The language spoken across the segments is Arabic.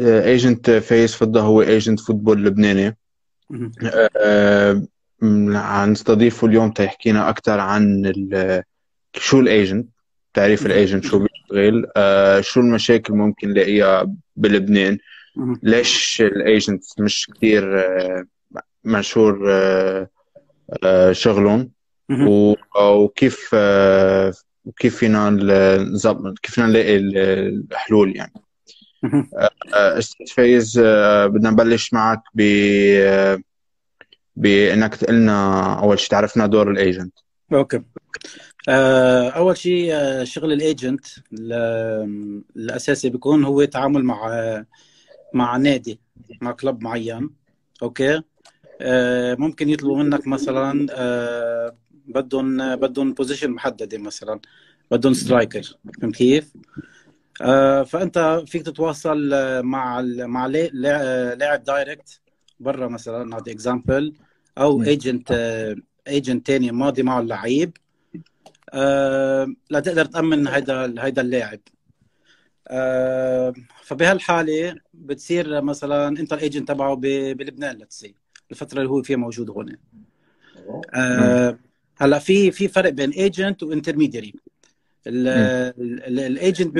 ايجنت فايز فضة هو ايجنت فوتبول لبناني. هنستضيفه اليوم تيحكينا اكثر عن شو الايجنت، تعريف الايجنت، شو بيشتغل، شو المشاكل ممكن نلاقيها بلبنان، ليش الايجنت مش كثير مشهور شغلهم، وكيف فينا نظبط، كيف فينا نلاقي الحلول يعني. استاذ فايز، بدنا نبلش معك بانك تقول لنا اول شيء تعرفنا دور الايجنت. اوكي. اول شيء شغل الايجنت الاساسي بيكون هو تعامل مع نادي، مع كلب معين. اوكي. ممكن يطلبوا منك مثلا بدهم بوزيشن محدده، مثلا بدهم سترايكر، فهمت كيف؟ فانت فيك تتواصل مع لاعب دايركت برا، مثلا نعطي اكزامبل، او ايجنت ثاني ماضي معه اللعيب لتقدر تامن هيدا اللاعب. فبهالحاله بتصير مثلا انت الايجنت تبعه بلبنان، لتسي الفتره اللي هو فيها موجود هون. هلا في فرق بين ايجنت وانترميديري. الايجنت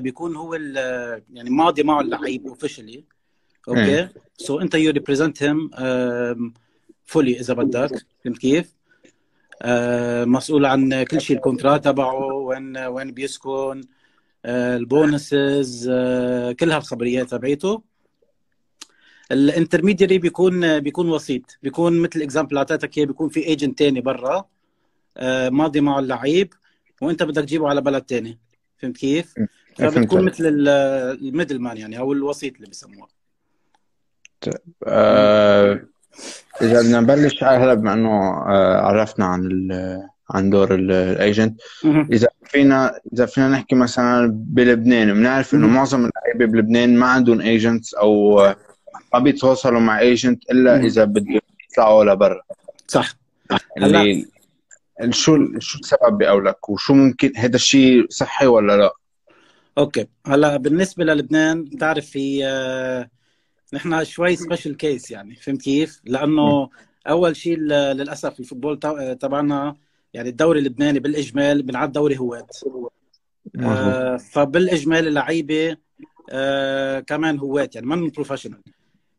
بيكون هو يعني ماضي معه اللعيب اوفيشلي. اوكي. سو انت يو ريبريزنت هيم فولي اذا بدك، فهمت كيف؟ مسؤول عن كل شيء، الكونترات تبعه، وين بيسكن، البونسز، كل هالخبريات تبعيته. الانترميديري بيكون وسيط، بيكون مثل الاكزامبل اعطيتك اياه، بيكون في ايجنت ثاني برا ماضي معه اللعيب وانت بدك تجيبه على بلد ثاني، فهمت كيف؟ فبتكون مثل الميدل مان يعني، او الوسيط اللي بسموه. اذا بدنا نبلش هلا، بما انه عرفنا عن دور الايجنت، اذا فينا نحكي مثلا بلبنان، بنعرف انه معظم اللعيبه بلبنان ما عندهم ايجنتس، او ما بيتواصلوا مع ايجنت الا اذا بدهم يطلعوا لبرا. صح. اللي شو السبب بقولك، وشو ممكن هذا الشيء صحي ولا لا؟ اوكي. هلا بالنسبه للبنان، بتعرف في نحن شوي سبيشال كيس يعني، فهمت كيف؟ لانه اول شيء للاسف الفوتبول تبعنا يعني الدوري اللبناني بالاجمال بنعد دوري هواة. فبالاجمال اللعيبه كمان هواة يعني، ما من بروفيشنال.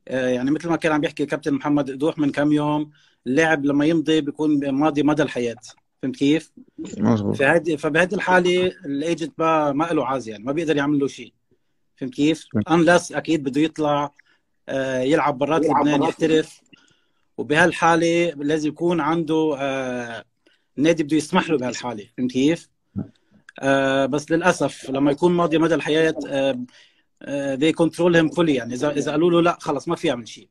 يعني مثل ما كان عم يحكي الكابتن محمد قدوح من كم يوم، اللاعب لما يمضي بيكون ماضي مدى الحياه، فهمت كيف؟ مظبوط. فبهذه الحاله الايجنت ما له عازي يعني، ما بيقدر يعمل له شيء، فهمت كيف؟ انلس اكيد بده يطلع يلعب برات لبنان يحترف، وبهالحاله لازم يكون عنده نادي بده يسمح له بهالحاله، فهمت كيف؟ بس للاسف لما يكون ماضي مدى الحياه they control him fully يعني، اذا قالوا له لا خلص ما في يعمل شيء.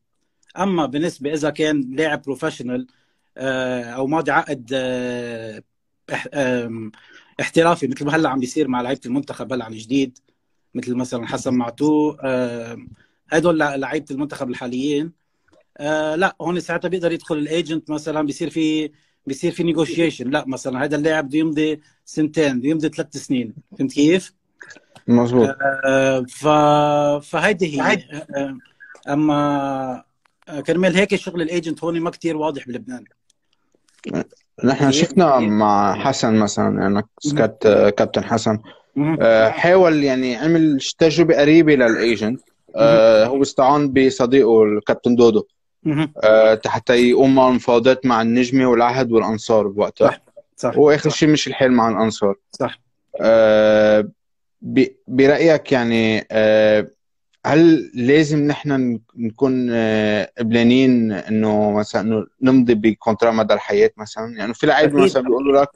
اما بالنسبه اذا كان لاعب بروفيشنال او ماضي عقد احترافي، مثل ما هلا عم بيصير مع لعيبه المنتخب هلا عن جديد، مثل مثلا حسن معتوق، هدول لعيبه المنتخب الحاليين، لا هون ساعتها بيقدر يدخل الايجنت، مثلا بيصير في نيغوشيشن، لا مثلا هذا اللاعب بده يمضي سنتين، بده يمضي 3 سنين، فهمت كيف؟ مظبوط. فهيدي هي. اما كرمال هيك شغل الايجنت هون ما كثير واضح بلبنان. نحن شفنا مع حسن مثلا، انك كابتن حسن حاول يعني عمل تجربه قريبه للايجنت، هو استعان بصديقه الكابتن دودو حتى يقوم مع المفاوضات مع النجمه والعهد والانصار بوقتها. صح. واخر شيء مش الحال مع الانصار. صح. برايك يعني، هل لازم نحن نكون قبلانين انه مثلا نمضي بكونترا مدى الحياه مثلا؟ يعني في لعيبه مثلا بيقولوا لك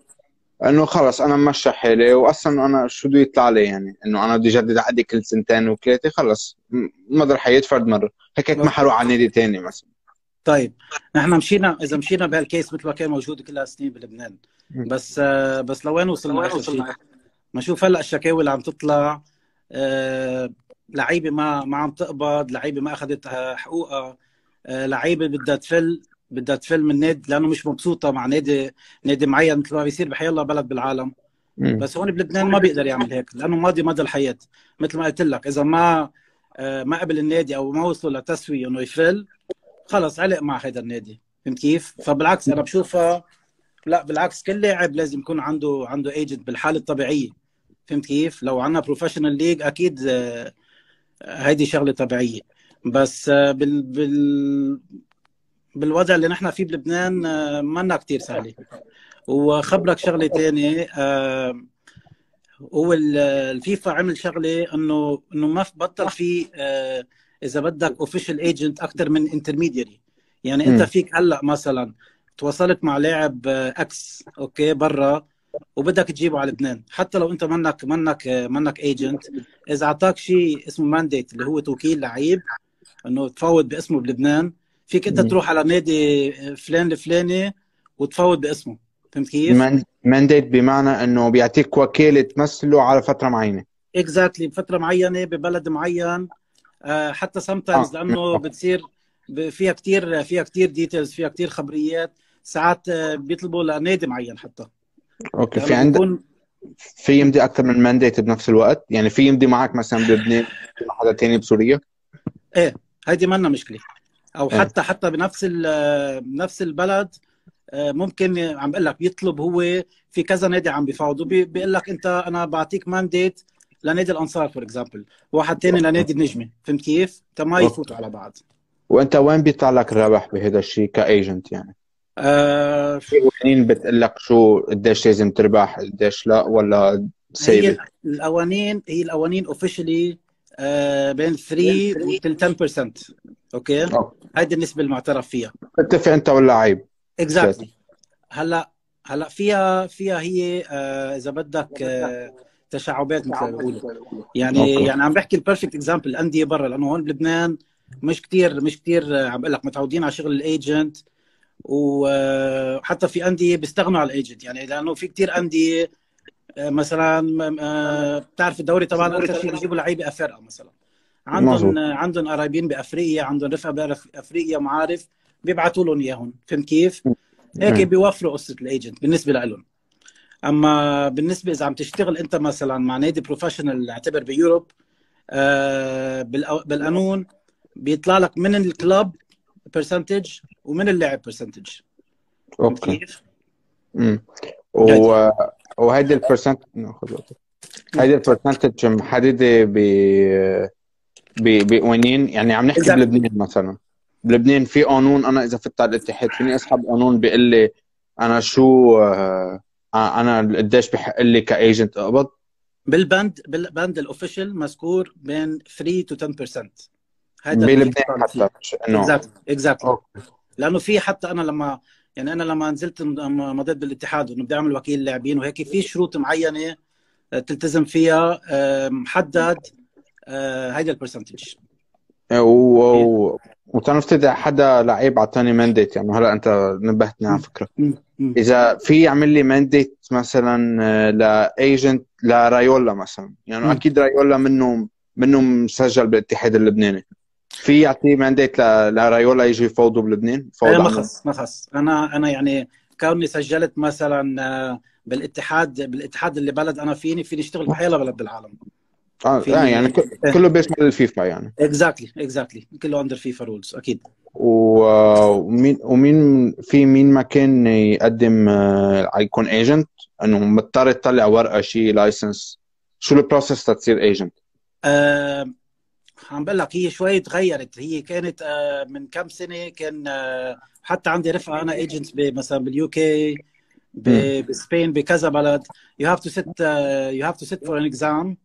انه خلص انا ممشى حالي، واصلا انا شو بده يطلع لي يعني، انه انا بدي اجدد عقدي كل 2 و 3، خلص مدى الحياه فرد مره، هيك ما حروح على نادي ثاني مثلا. طيب نحن اذا مشينا بهالكيس مثل ما كان موجود كلها سنين بلبنان، بس لوين وصلنا؟ ما شوف هلا الشكاوي اللي عم تطلع، لعيبه ما عم تقبض، لعيبه ما اخذت حقوقها، لعيبه بدها تفل من نادي لانه مش مبسوطه مع نادي معين، مثل ما بيصير بحي الله بلد بالعالم، بس هون بلبنان ما بيقدر يعمل هيك لانه ماضي مدى الحياه، مثل ما قلت لك اذا ما قبل النادي او ما وصلوا لتسويه انه يفل خلص علق مع هذا النادي، فهمت كيف؟ فبالعكس انا بشوفها لا بالعكس، كل لاعب لازم يكون عنده ايجنت بالحاله الطبيعيه، فهمت كيف؟ لو عندنا بروفيشنال ليج اكيد هيدي شغله طبيعيه، بس بالوضع اللي نحن فيه بلبنان منا كثير سهله. وخبرك شغله ثانيه، هو الفيفا عمل شغله انه ما بطل في اذا بدك اوفيشال ايجنت اكثر من انترميديري، يعني انت فيك هلا مثلا تواصلت مع لاعب اكس اوكي برا وبدك تجيبه على لبنان، حتى لو انت منك ايجنت، اذا اعطاك شيء اسمه مانديت اللي هو توكيل لعيب انه تفاوض باسمه بلبنان، فيك انت تروح على نادي فلان الفلاني وتفاوض باسمه، فهمت كيف؟ مانديت بمعنى انه بيعطيك وكاله تمثله على فتره معينه. اكزاكتلي بفتره معينه ببلد معين، حتى سمتايمز لانه بتصير فيها كثير ديتيلز، فيها كثير خبريات، ساعات بيطلبوا لنادي معين حتى. اوكي في عندك في يمضي اكثر من مانديت بنفس الوقت، يعني في يمضي معك مثلا بلبنان حدا ثاني بسوريا؟ ايه هيدي منا مشكله، او حتى إيه. حتى بنفس البلد ممكن عم بقول لك بيطلب هو في كذا نادي عم بيفاوضوا، بيقول لك انت انا بعطيك مانديت لنادي الانصار فور اكزامبل، واحد ثاني لنادي النجمه، فهمت كيف؟ تا ما يفوتوا على بعض. وانت وين بيطلع لك الربح بهذا الشيء كايجنت يعني؟ في قوانين بتقول لك شو قديش لازم تربح قديش لا ولا سيب؟ هي القوانين اوفيشلي بين 3 و 10%، اوكي؟ هيدي النسبه المعترف فيها. بتتفق انت واللاعب. اكزاكتلي. هلا فيها هي اذا بدك تشعبات مثل ما بيقولوا، يعني عم بحكي البيرفكت اكزامبل الانديه برا، لانه هون بلبنان مش كثير عم بقول لك متعودين على شغل الايجنت، وحتى في انديه بيستغنوا على الايجنت، يعني لانه في كثير انديه مثلا بتعرف الدوري طبعا اكثر شيء بيجيبوا لعيبه افارقه مثلا، عندهم قرايبين بافريقيا، عندهم رفقه بافريقيا معارف بيبعثوا لهم اياهم، فهمت كيف؟ هيك بيوفروا قصه الايجنت بالنسبه لهم. اما بالنسبه اذا عم تشتغل انت مثلا مع نادي بروفيشنال اعتبر بيوروب، بالقانون بيطلع لك من الكلاب برسنتج ومن اللاعب برسنتج. اوكي كيف؟ وهيدي البرسنتج ناخذ وقت، هيدي البرسنتج محدده بقوانين، يعني عم نحكي بلبنان مثلا، بلبنان في قانون انا اذا فت على الاتحاد فيني اسحب قانون بيقول لي انا شو انا قديش بحق لي كايجنت اقبض؟ بالبند الاوفيشال مذكور بين 3 و 10%. هذا بلبنان حتى انه اكزاكتلي، لانه في حتى انا لما نزلت مضيت بالاتحاد انه بدي اعمل وكيل لاعبين وهيك، في شروط معينه تلتزم فيها محدد هيدا البرسنتج. وتنفتدي حدا لعيب عطاني مانديت، يعني هلا انت نبهتني على فكره، اذا في يعمل لي مانديت مثلا لايجنت لرايولا مثلا، يعني اكيد رايولا منه مسجل بالاتحاد اللبناني، في يعطيه مانديت لرايولا يجي يفوضوا بلبنان؟ ما خص انا يعني كوني سجلت مثلا بالاتحاد اللي بلد انا فيني اشتغل بحيلا بلد بالعالم. يعني كله بيشمل الفيفا يعني. اكزاكتلي كله اندر فيفا رولز اكيد. ومين في مين ما كان يقدم يكون ايجنت، انه مضطر تطلع ورقه شيء لايسنس، شو البروسيس تصير ايجنت؟ عم بقول لك هي شوي تغيرت، هي كانت من كم سنه كان حتى عندي رفقه انا ايجنتس مثلا باليو كي بسبين بكذا بلد، يو هاف تو سيت فور ان اكزام،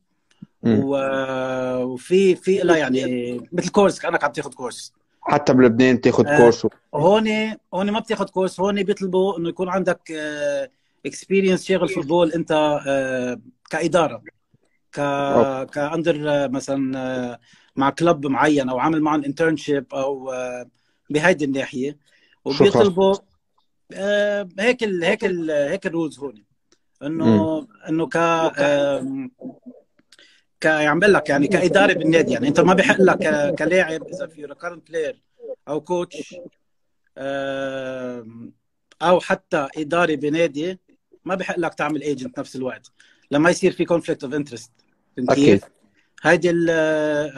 وفي لها يعني مثل كورس كانك عم تاخذ كورس. حتى بلبنان بتاخذ كورس؟ هون ما بتاخذ كورس، هون بيطلبوا انه يكون عندك اكسبيرينس شاغل فوتبول انت كاداره كاندر مثلا مع كلب معين او عامل معهم انترنشيب او بهيدي الناحيه، وبيطلبوا هيك الرولز هون انه عم بقول لك يعني كاداره بالنادي، يعني انت ما بحق لك كلاعب اذا في كارنت بلاير او كوتش او حتى اداري بنادي ما بحق لك تعمل ايجنت نفس الوقت لما يصير في كونفليكت اوف انترست. اكيد هيدي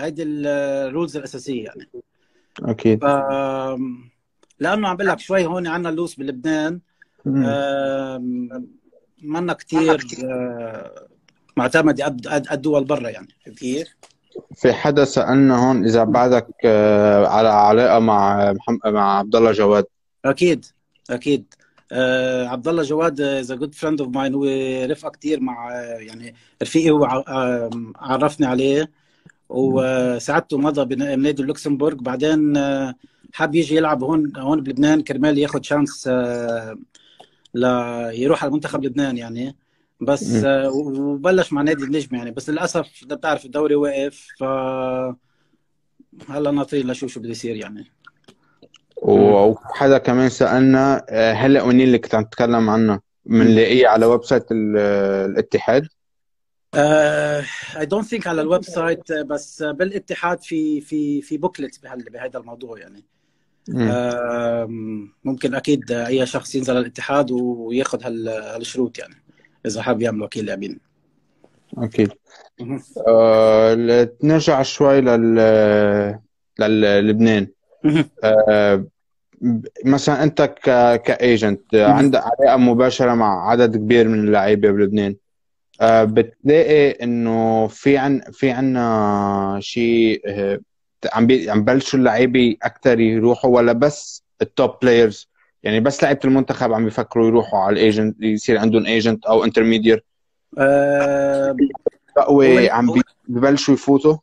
هيدي الرولز الاساسيه يعني. اكيد لانه عم بقول لك شوي هون عندنا اللوس بلبنان منا كثير معتمد قد الدول برا يعني. كثير في حدا سالنا هون اذا بعدك على علاقه مع عبد الله جواد. اكيد اكيد عبد الله جواد از جود فريند اوف ماين، هو رفقه كثير مع يعني رفيقي، هو عرفني عليه وساعدته مضى بنادي اللوكسمبورغ، بعدين حب يجي يلعب هون بلبنان كرمال ياخذ شانس ليروح على منتخب لبنان يعني، بس وبلش مع نادي النجم يعني، بس للاسف انت بتعرف الدوري واقف، ف هلا ناطرين لشوف شو بده يصير يعني. وحدا كمان سالنا هلا وين اللي كنت عم تتكلم عنه بنلاقيه على ويب سايت الاتحاد؟ اي دونت ثينك على الويب سايت، بس بالاتحاد في بوكلت بهذا الموضوع يعني. ممكن اكيد اي شخص ينزل على الاتحاد وياخذ هالشروط يعني اذا حاب يعمل وكيل لاعبين. اكيد نرجع شوي للبنان. مثلا انت كايجنت عندك علاقه مباشره مع عدد كبير من اللعيبه بلبنان، بتلاقي انه في عندنا شيء عم بلشوا اللعيبه اكثر يروحوا، ولا بس التوب بلايرز يعني بس لعيبه المنتخب عم بيفكروا يروحوا على الايجنت يصير عندهم ايجنت او انترميدير بقوي عم ببلشوا يفوتوا؟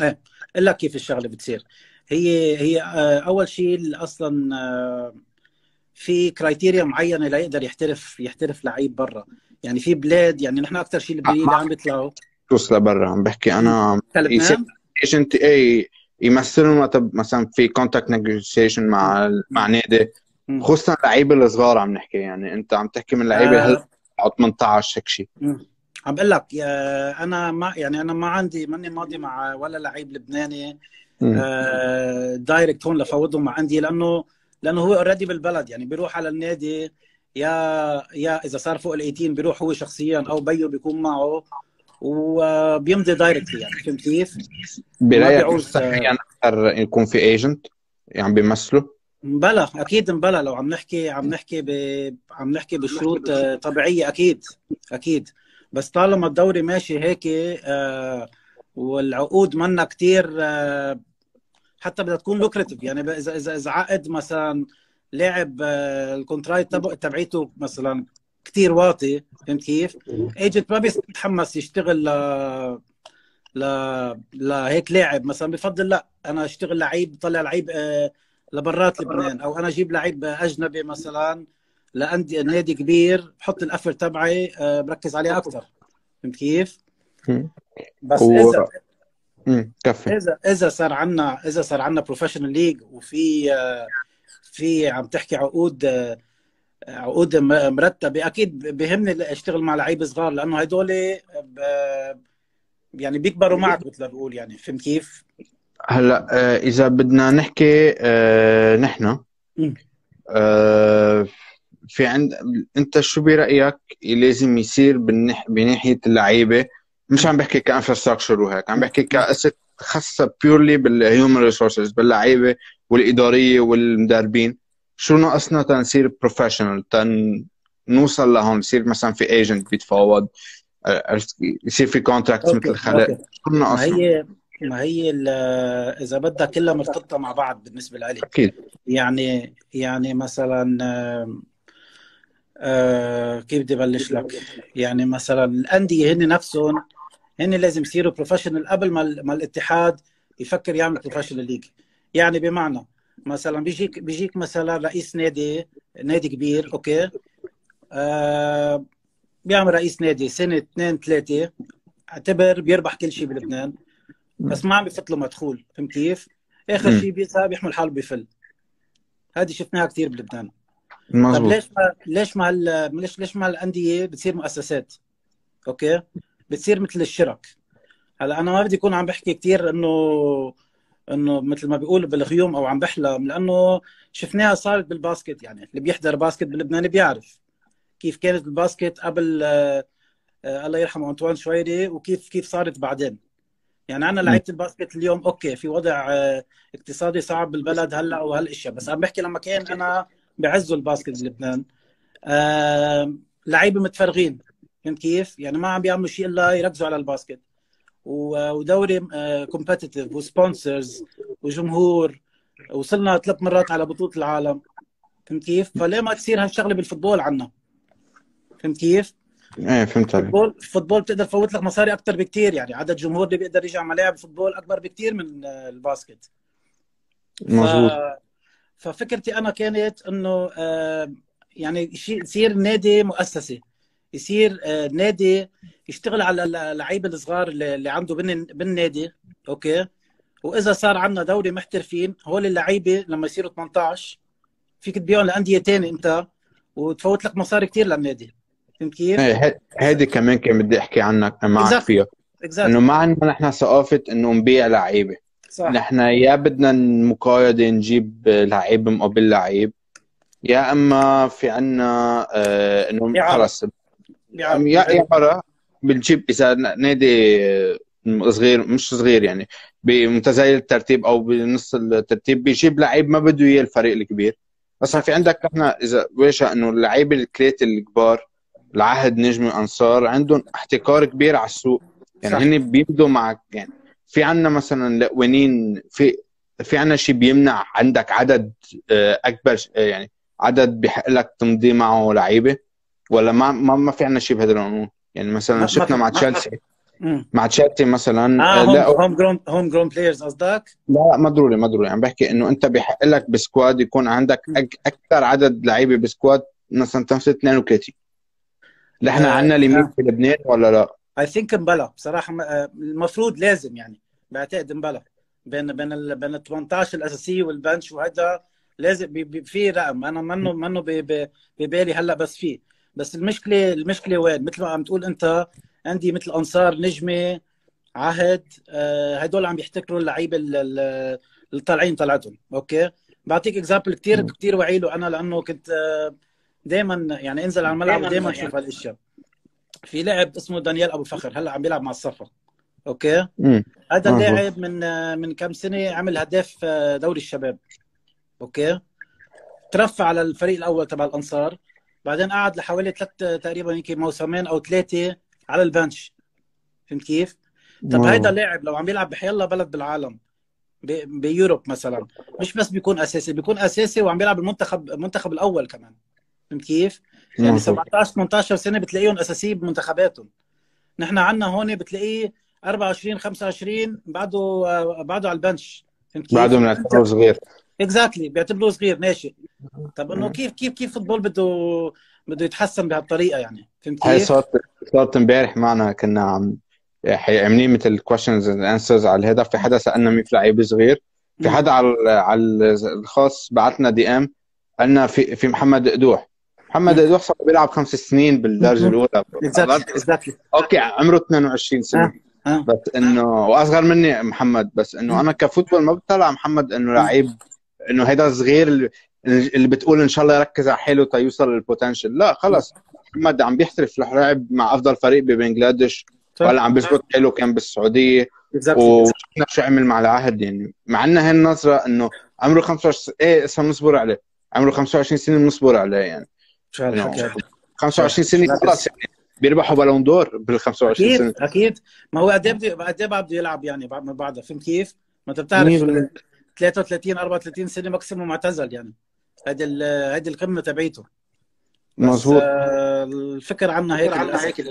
ايه اقول لك كيف الشغله بتصير. هي اول شيء اصلا في كرايتيريا معينه ليقدر يحترف لعيب برا يعني. في بلاد يعني نحن اكثر شيء اللبنانيين اللي عم بيطلعوا توصل لبرا، عم بحكي انا ايجنت اي يمثلهم مثلا في كونتاكت نيجوشيشن مع نادي، خصوصا اللعيبه الصغار عم نحكي يعني. انت عم تحكي من لعيبه هلا 18 هيك شيء. عم بقول لك انا ما عندي، ماني ماضي مع ولا لعيب لبناني دايركت هون لفوضهم مع عندي، لانه هو اوريدي بالبلد يعني، بيروح على النادي يا اذا صار فوق ال 18 بيروح هو شخصيا او بيو بيكون معه وبيمضي دايركت يعني. فهمت كيف؟ برايك مستحيل اكثر يكون في ايجنت يعني بيمثله؟ بلا اكيد بلا، لو عم نحكي بشروط طبيعيه اكيد اكيد، بس طالما الدوري ماشي هيك والعقود منا كثير، حتى بدها تكون لوكريتيف يعني. اذا عقد مثلا لاعب الكونترايت تبعيته مثلا كثير واطي، فهمت كيف؟ ايجنت ما بيتحمس يشتغل لهيك لاعب مثلا، بفضل لا انا اشتغل لعيب، طلع لعيب لبرات لبنان، او انا اجيب لعيب اجنبي مثلا لعندي نادي كبير، بحط الافر تبعي بركز عليه اكثر، فهمت كيف؟ بس اذا صار عندنا بروفيشنال ليج وفي عم تحكي عقود مرتبه، اكيد بهمني اشتغل مع لعيبه صغار، لانه هدول يعني بيكبروا معك مثل ما بقول يعني. فهمت كيف؟ هلا اذا بدنا نحكي نحن في عند انت شو برايك لازم يصير بناحيه اللعيبه؟ مش عم بحكي كانفراستراكشر وهيك، عم بحكي كاسيت خاصه بيورلي بالهيومن ريسورسز، باللعيبه والاداريه والمدربين. شو ناقصنا تنصير بروفيشنال نوصل لهون، يصير مثلا في ايجنت بيتفاوض، يصير في كونتراكت مثل الخلق؟ شو ناقصنا؟ ما هي اذا بدها كلها مرتبطه مع بعض بالنسبه لي اكيد يعني مثلا كيف بدي بلش لك يعني. مثلا الانديه هن نفسهم هن لازم يصيروا بروفيشنال قبل ما الاتحاد يفكر يعمل بروفيشنال ليج يعني. بمعنى مثلا بيجيك مثلا رئيس نادي كبير، اوكي بيعمل رئيس نادي سنه 2 3، اعتبر بيربح كل شيء بلبنان، بس ما عم بفوت له مدخول، فهمت كيف؟ اخر شيء بيذهب يحمل حاله بفل. هذه شفناها كثير بلبنان. طب ليش ما الانديه بتصير مؤسسات؟ اوكي؟ بتصير مثل الشرك. هلا انا ما بدي اكون عم بحكي كثير انه مثل ما بيقولوا بالغيوم او عم بحلم، لانه شفناها صارت بالباسكت يعني، اللي بيحضر باسكت بلبنان بيعرف كيف كانت الباسكت قبل الله يرحمه أنطوان شويري، وكيف صارت بعدين. يعني عنا لعيبة الباسكت اليوم اوكي في وضع اقتصادي صعب بالبلد هلا وهالاشياء، بس عم بحكي لما كان انا بعزوا الباسكت بلبنان لعيبة متفرغين، فهمت كيف؟ يعني ما عم بيعملوا شيء الا يركزوا على الباسكت، ودوري كومبتيتيف وسبونسرز وجمهور، وصلنا 3 مرات على بطولة العالم، فهمت كيف؟ فليه ما تصير هالشغلة بالفوتبول عنا؟ فهمت كيف؟ ايه فهمت عليك. الفوتبول بتقدر تفوت لك مصاري اكثر بكثير، يعني عدد الجمهور اللي بيقدر يجي على ملاعب الفوتبول اكبر بكثير من الباسكت. مظبوط. ففكرتي انا كانت انه يعني يصير نادي مؤسسه، يصير نادي يشتغل على اللعيبه الصغار اللي عنده بالنادي، اوكي؟ واذا صار عندنا دوري محترفين، هول اللعيبه لما يصيروا 18 فيك تبيعهم لانديه ثانيه انت وتفوت لك مصاري كثير للنادي. كيف؟ هذه كمان كان بدي احكي عنك معك فيها، انه ما عندنا نحن ثقافه انه نبيع لعيبه، نحن يا بدنا مقايضه نجيب لعيب مقابل لعيب، يا اما في عندنا انه خلص يا برا بنجيب اذا نادي صغير مش صغير يعني بمتزايد الترتيب او بنص الترتيب بيجيب لعيب ما بده اياه الفريق الكبير. اصلا في عندك نحن اذا باشا انه اللعيبه الكريت الكبار العهد نجمي وانصار عندهم احتكار كبير على السوق، يعني صح. هن بيبدوا معك، يعني في عندنا مثلا لقوانين، في عندنا شيء بيمنع عندك عدد اكبر، يعني عدد بيحق لك تمضي معه لعيبه، ولا ما في عندنا شيء بهذا القانون؟ يعني مثلا شفنا مع تشيلسي مثلا هوم جروند بلايرز قصدك؟ لا ما ضروري عم بحكي انه انت بيحق لك بسكواد يكون عندك اكثر عدد لعيبه بسكواد مثلا تمثل 32. نحن عندنا ليمين في لبنان ولا لا؟ اي ثينك مبلا بصراحه، المفروض لازم، يعني بعتقد مبلا بين ال 18 الاساسيه والبنش، وهذا لازم في رقم انا منه ببالي هلا، بس فيه بس المشكله وين؟ مثل ما عم تقول انت، عندي مثل انصار، نجمه، عهد، هدول عم يحتكروا اللعيبه اللي طلعتهم، اوكي؟ بعطيك اكزامبل كثير وعيله انا، لانه كنت دائما يعني انزل على الملعب ودائما اشوف هالاشياء. في لاعب اسمه دانيال ابو فخر هلا عم بيلعب مع الصفا، اوكي؟ هذا اللاعب من كم سنه عمل هداف دوري الشباب، اوكي؟ ترفع على الفريق الاول تبع الانصار، بعدين قعد لحوالي 3 تقريبا يمكن موسمين او 3 على البنش، فهمت كيف؟ طب هيدا اللاعب لو عم بيلعب بحيالله بلد بالعالم بيوروب مثلا، مش بس بيكون اساسي، بيكون اساسي وعم بيلعب المنتخب الاول كمان، فهمت كيف؟ يعني 17 18 سنه بتلاقيهم اساسيين بمنتخباتهم. نحن عندنا هون بتلاقيه 24 25 بعده على البنش، فهمت كيف؟ بعده بنعتبره صغير. اكزاكتلي بيعتبروه صغير ناشئ. طب انه كيف فوتبول بده يتحسن بهالطريقه، يعني فهمت كيف؟ هي صارت امبارح معنا، كنا عم عاملين مثل كويشنز اند انسرز على الهدف، في حدا سالنا مين في لعيب صغير، في حدا على الخاص بعثنا دي ام قالنا في محمد قدوح. محمد قدوح صار بيلعب 5 سنين بالدرجه الاولى. اوكي عمره 22 سنه بس انه واصغر مني محمد، بس انه انا كفوتبول ما بطلع محمد انه لعيب انه هيدا الصغير اللي بتقول ان شاء الله يركز على حاله تا يوصل للبوتنشل. لا خلص محمد عم بيحترف، رح لاعب مع افضل فريق ببنغلاديش، ولا عم بيظبط حاله كان بالسعوديه، وشفنا شو عمل مع العهد. يعني مع لنا هالنظره انه عمره 25 ايه صار نصبر عليه، عمره 25 سنه بنصبر عليه، يعني شو هالحكي هذا؟ 25 سنه خلص بيربحوا بالون دور بال 25 سنه. اكيد ما هو قد ايه بده يلعب يعني من بعدها، فهمت كيف؟ ما انت بتعرف 33 34 سنه ماكسيموم معتزل، يعني هذه القمه تبعيته. مظبوط. الفكر عنا هيك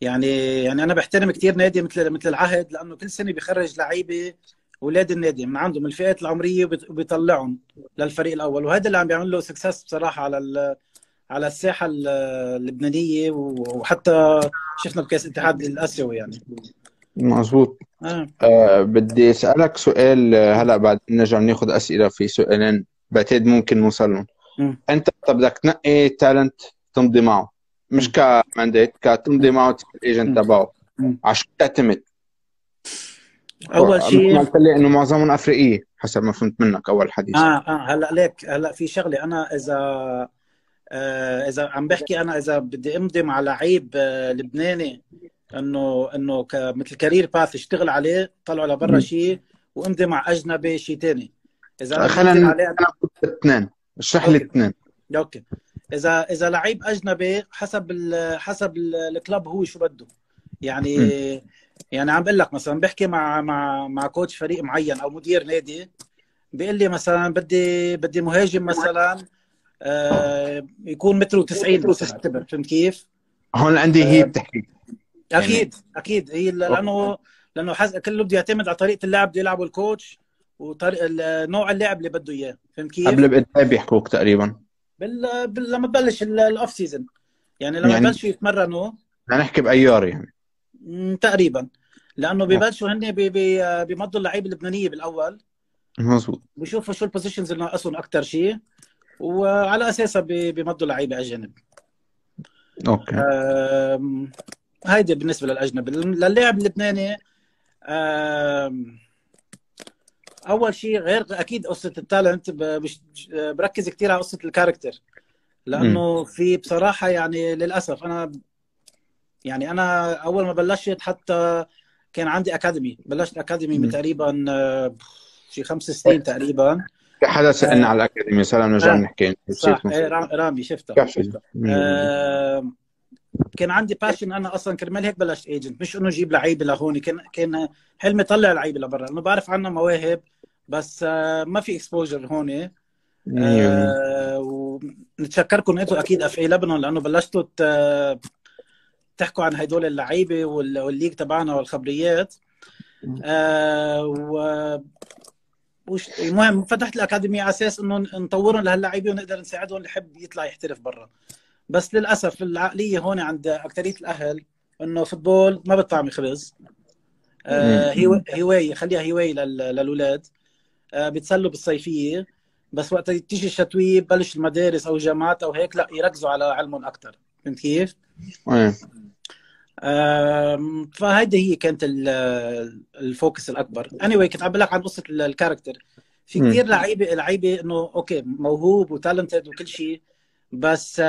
يعني انا بحترم كثير نادي مثل العهد، لانه كل سنه بيخرج لعيبه اولاد النادي من عندهم الفئات العمريه وبيطلعهم للفريق الاول، وهذا اللي عم بيعمل له سكسس بصراحه على الساحه اللبنانيه، وحتى شفنا بكاس الاتحاد الاسيوي يعني. مظبوط. بدي اسالك سؤال هلا، بعد نرجع ناخذ اسئله في سؤالين بعتقد ممكن نوصل لهم. انت بدك تنقي تالنت تمضي معه، مش كمانديت، كتمضي معه الايجنت تبعه، عشان تعتمد. اول شيء قلت لي انه معظمهم افريقيه حسب ما فهمت منك اول حديث. هلا ليك، هلا في شغله، انا اذا اذا عم بحكي انا اذا بدي امضم على لعيب لبناني انه مثل كارير باث اشتغل عليه طلعوا لبرا شيء وامضي مع اجنبي شيء ثاني. اذا خلينا عليه اثنين اشرح لي اثنين. اوكي اذا لعيب اجنبي حسب الكلب هو شو بده يعني. يعني عم بقول لك مثلا بحكي مع كوتش فريق معين او مدير نادي بيقول لي مثلا بدي مهاجم مثلا يكون متر 90 فهمت كيف؟ هون عندي هي بتحكي اكيد اكيد هي لانه كله بده يعتمد على طريقه اللعب بده يلعبه الكوتش وطريقه نوع اللعب اللي بده اياه فهمت كيف؟ قبل بقد بيحكوك تقريبا؟ لما تبلش الاوف سيزون يعني لما بلشوا يتمرنوا هنحكي بايار يعني تقريبا لانه ببلشوا هن بيمضوا اللعيبه اللبنانيه بالاول مظبوط بيشوفوا شو البوزيشنز اللي ناقصهم اكثر شيء وعلى اساسها بيمضوا لعيبه اجانب. اوكي هيدي بالنسبه للاجنبي. للاعب اللبناني اول شيء غير اكيد قصه التالنت بركز كثير على قصه الكاركتر لانه في بصراحه يعني للاسف انا اول ما بلشت حتى كان عندي اكاديمي، بلشت اكاديمي من تقريبا شي 5 سنين تقريبا. حدا سالنا على الاكاديمي سلام نرجع نحكي صح رامي شفتها. كان عندي باشن انا اصلا كرمال هيك بلشت ايجنت مش انه اجيب لعيبه لهون، كان حلمي طلع لعيبه لبرا لانه بعرف عنا مواهب بس ما في اكسبوجر هون. ونتشكركم انتم اكيد اف اي لبنان لانه بلشتوا تحكوا عن هدول اللعيبه والليج تبعنا والخبريات. المهم فتحت الاكاديميه على اساس انه نطورهم لهاللعيبه ونقدر نساعدهم اللي يحب يطلع يحترف برا، بس للاسف العقليه هون عند اكثريه الاهل انه فوتبول ما بتطعمي خبز، هوايه خليها هوايه للاولاد، بيتسلوا بالصيفيه بس وقت تيجي الشتويه ببلش المدارس او الجامعات او هيك لا يركزوا على علمهم اكثر فهمت كيف؟ فهيدي هي كانت الفوكس الاكبر. anyway كنت عم بقول لك عن قصه الكاركتر. في كثير لعيبه انه اوكي موهوب وتالنتد وكل شيء بس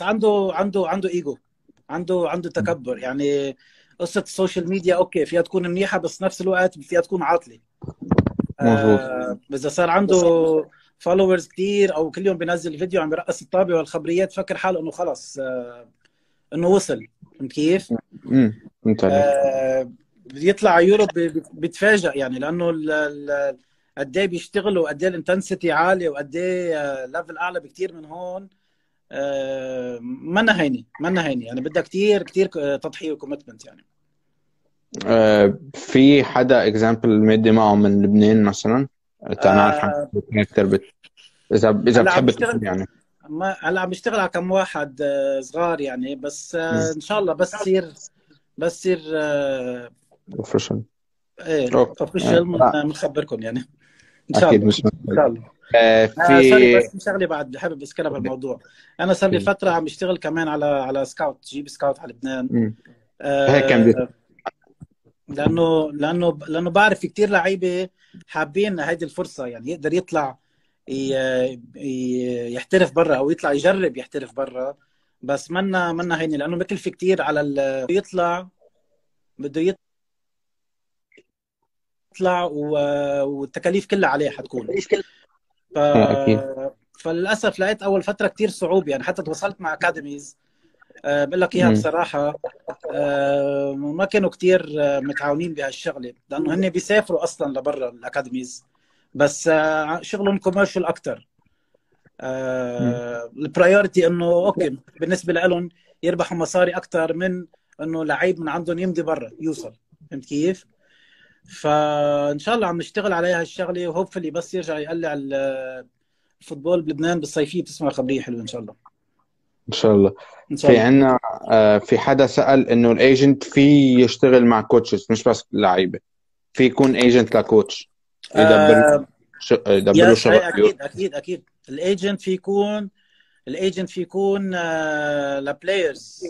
عنده ايجو، عنده تكبر. يعني قصه السوشيال ميديا اوكي فيها تكون منيحه بس نفس الوقت فيها تكون عاطله. اذا صار عنده فولورز كثير او كل يوم بينزل فيديو عم يرقص الطابه والخبريات فكر حاله انه خلص انه وصل فهمت كيف؟ بيطلع يوروب بيتفاجئ يعني لانه قد ايه بيشتغلوا وقد ايه الانتنسيتي عاليه وقد ايه ليفل اعلى بكثير من هون. منا هينه يعني بدها كثير تضحيه وكوميتمنت يعني. في حدا اكزامبل مادي معه من لبنان مثلا؟ انا عارف اكثر اذا بتحب يعني هلا عم بشتغل على كم واحد صغار يعني بس ان شاء الله بس يصير اوفيشال. ايه اوفيشال بنخبركم يعني ان شاء الله اكيد ان شاء الله. في بس شغله بعد حابب اذكرها بالموضوع. انا صار لي فتره عم بشتغل كمان على سكاوت، جيب سكاوت على لبنان. هيك كان لانه بعرف في كثير لعيبه حابين هيدي الفرصه يعني يقدر يطلع يحترف برا او يطلع يجرب يحترف برا بس منا هينه لانه بكلفه كثير على بده يطلع والتكاليف كلها عليه حتكون. فللاسف لقيت اول فتره كثير صعوبه يعني حتى تواصلت مع اكاديميز بقول لك اياها بصراحه ما كانوا كثير متعاونين بهالشغله لانه هن بيسافروا اصلا لبرا الاكاديميز بس شغلهم كوميرشال اكثر. البرايورتي انه اوكي بالنسبه لهم يربحوا مصاري اكثر من انه لعيب من عندهم يمضي برا يوصل فهمت كيف؟ فان شاء الله عم نشتغل عليها الشغله وهوبفلي بس يرجع يقلع الفوتبول بلبنان بالصيفيه بتسمع خبريه حلوه ان شاء الله. ان شاء الله. في عندنا في حدا سال انه الايجنت في يشتغل مع كوتشز مش بس لعيبه، في يكون ايجنت لكوتش يدبروا شغل. اكيد الايجنت في يكون لبلايرز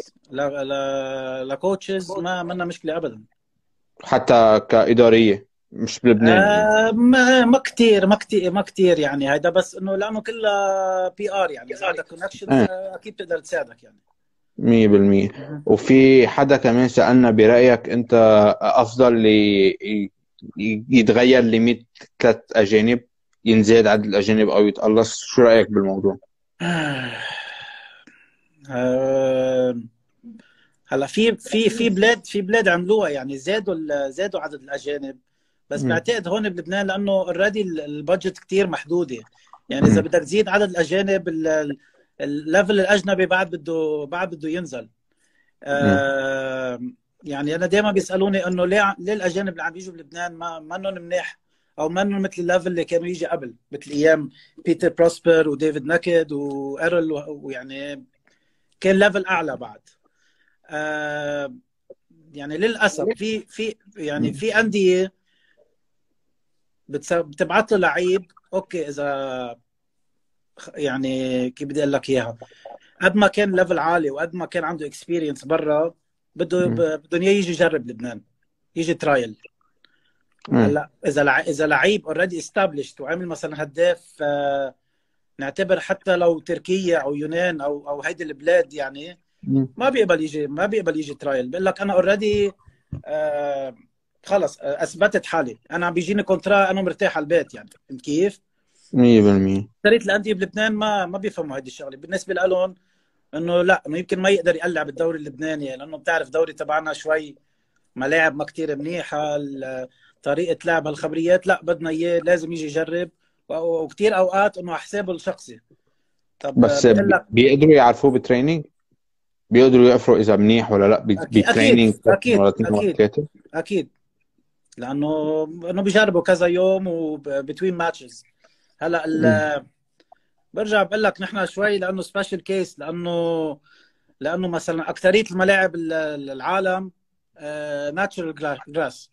لكوتشز ما منا مشكله ابدا. حتى كاداريه مش بلبنان. ما كثير يعني هيدا، بس انه لانه كلها بي ار يعني، اذا عندك كونكشن اكيد بتقدر تساعدك يعني 100%. وفي حدا كمان سألنا برأيك أنت أفضل يتغير ليميت 3 أجانب ينزاد عدد الأجانب أو يتقلص، شو رأيك بالموضوع؟ هلا في بلاد عملوها يعني، زادوا عدد الأجانب، بس بعتقد هون بلبنان لأنه اوريدي البادجت كتير محدودة يعني، إذا بدك تزيد عدد الأجانب الليفل الاجنبي بعد بده ينزل. يعني انا دائما بيسالوني انه ليه الاجانب اللي عم يجوا بلبنان منهم منيح او منهم مثل الليفل اللي كانوا يجي قبل، مثل ايام بيتر بروسبر وديفيد نكد وارل، ويعني كان ليفل اعلى بعد. يعني للاسف في يعني في انديه بتبعت له لعيب، اوكي اذا يعني كيف بدي اقول لك اياها، قد ما كان ليفل عالي وقد ما كان عنده اكسبيرينس برا، بدهم اياه يجي يجرب لبنان، يجي ترايل. هلا اذا لعيب اوريدي استابلشت وعمل مثلا هداف، نعتبر حتى لو تركيا او يونان او هيدي البلاد يعني، ما بيقبل يجي ترايل، بقول لك انا اوريدي خلص اثبتت حالي، انا عم بيجيني كونترا، انا مرتاح على البيت يعني، فهمت كيف؟ 100% اكثرية الانديه بلبنان ما بيفهموا هيدي الشغله، بالنسبه لهم انه لا، انه يمكن ما يقدر يقلع بالدوري اللبناني، لانه بتعرف الدوري تبعنا شوي ملاعب ما كثير منيحه، طريقه لعب، هالخبريات لا بدنا اياه لازم يجي يجرب، وكثير اوقات انه على حسابه الشخصي. طب بس بيقدروا يعرفوه بتريننج؟ بيقدروا يقفروا اذا منيح ولا لا بتريننج؟ اكيد لانه بيجربوا كذا يوم وبتوين ماتشز. هلا برجع بقول لك نحن شوي لانه سبيشال كيس، لانه مثلا اكثريه الملاعب العالم ناتشرال جراس،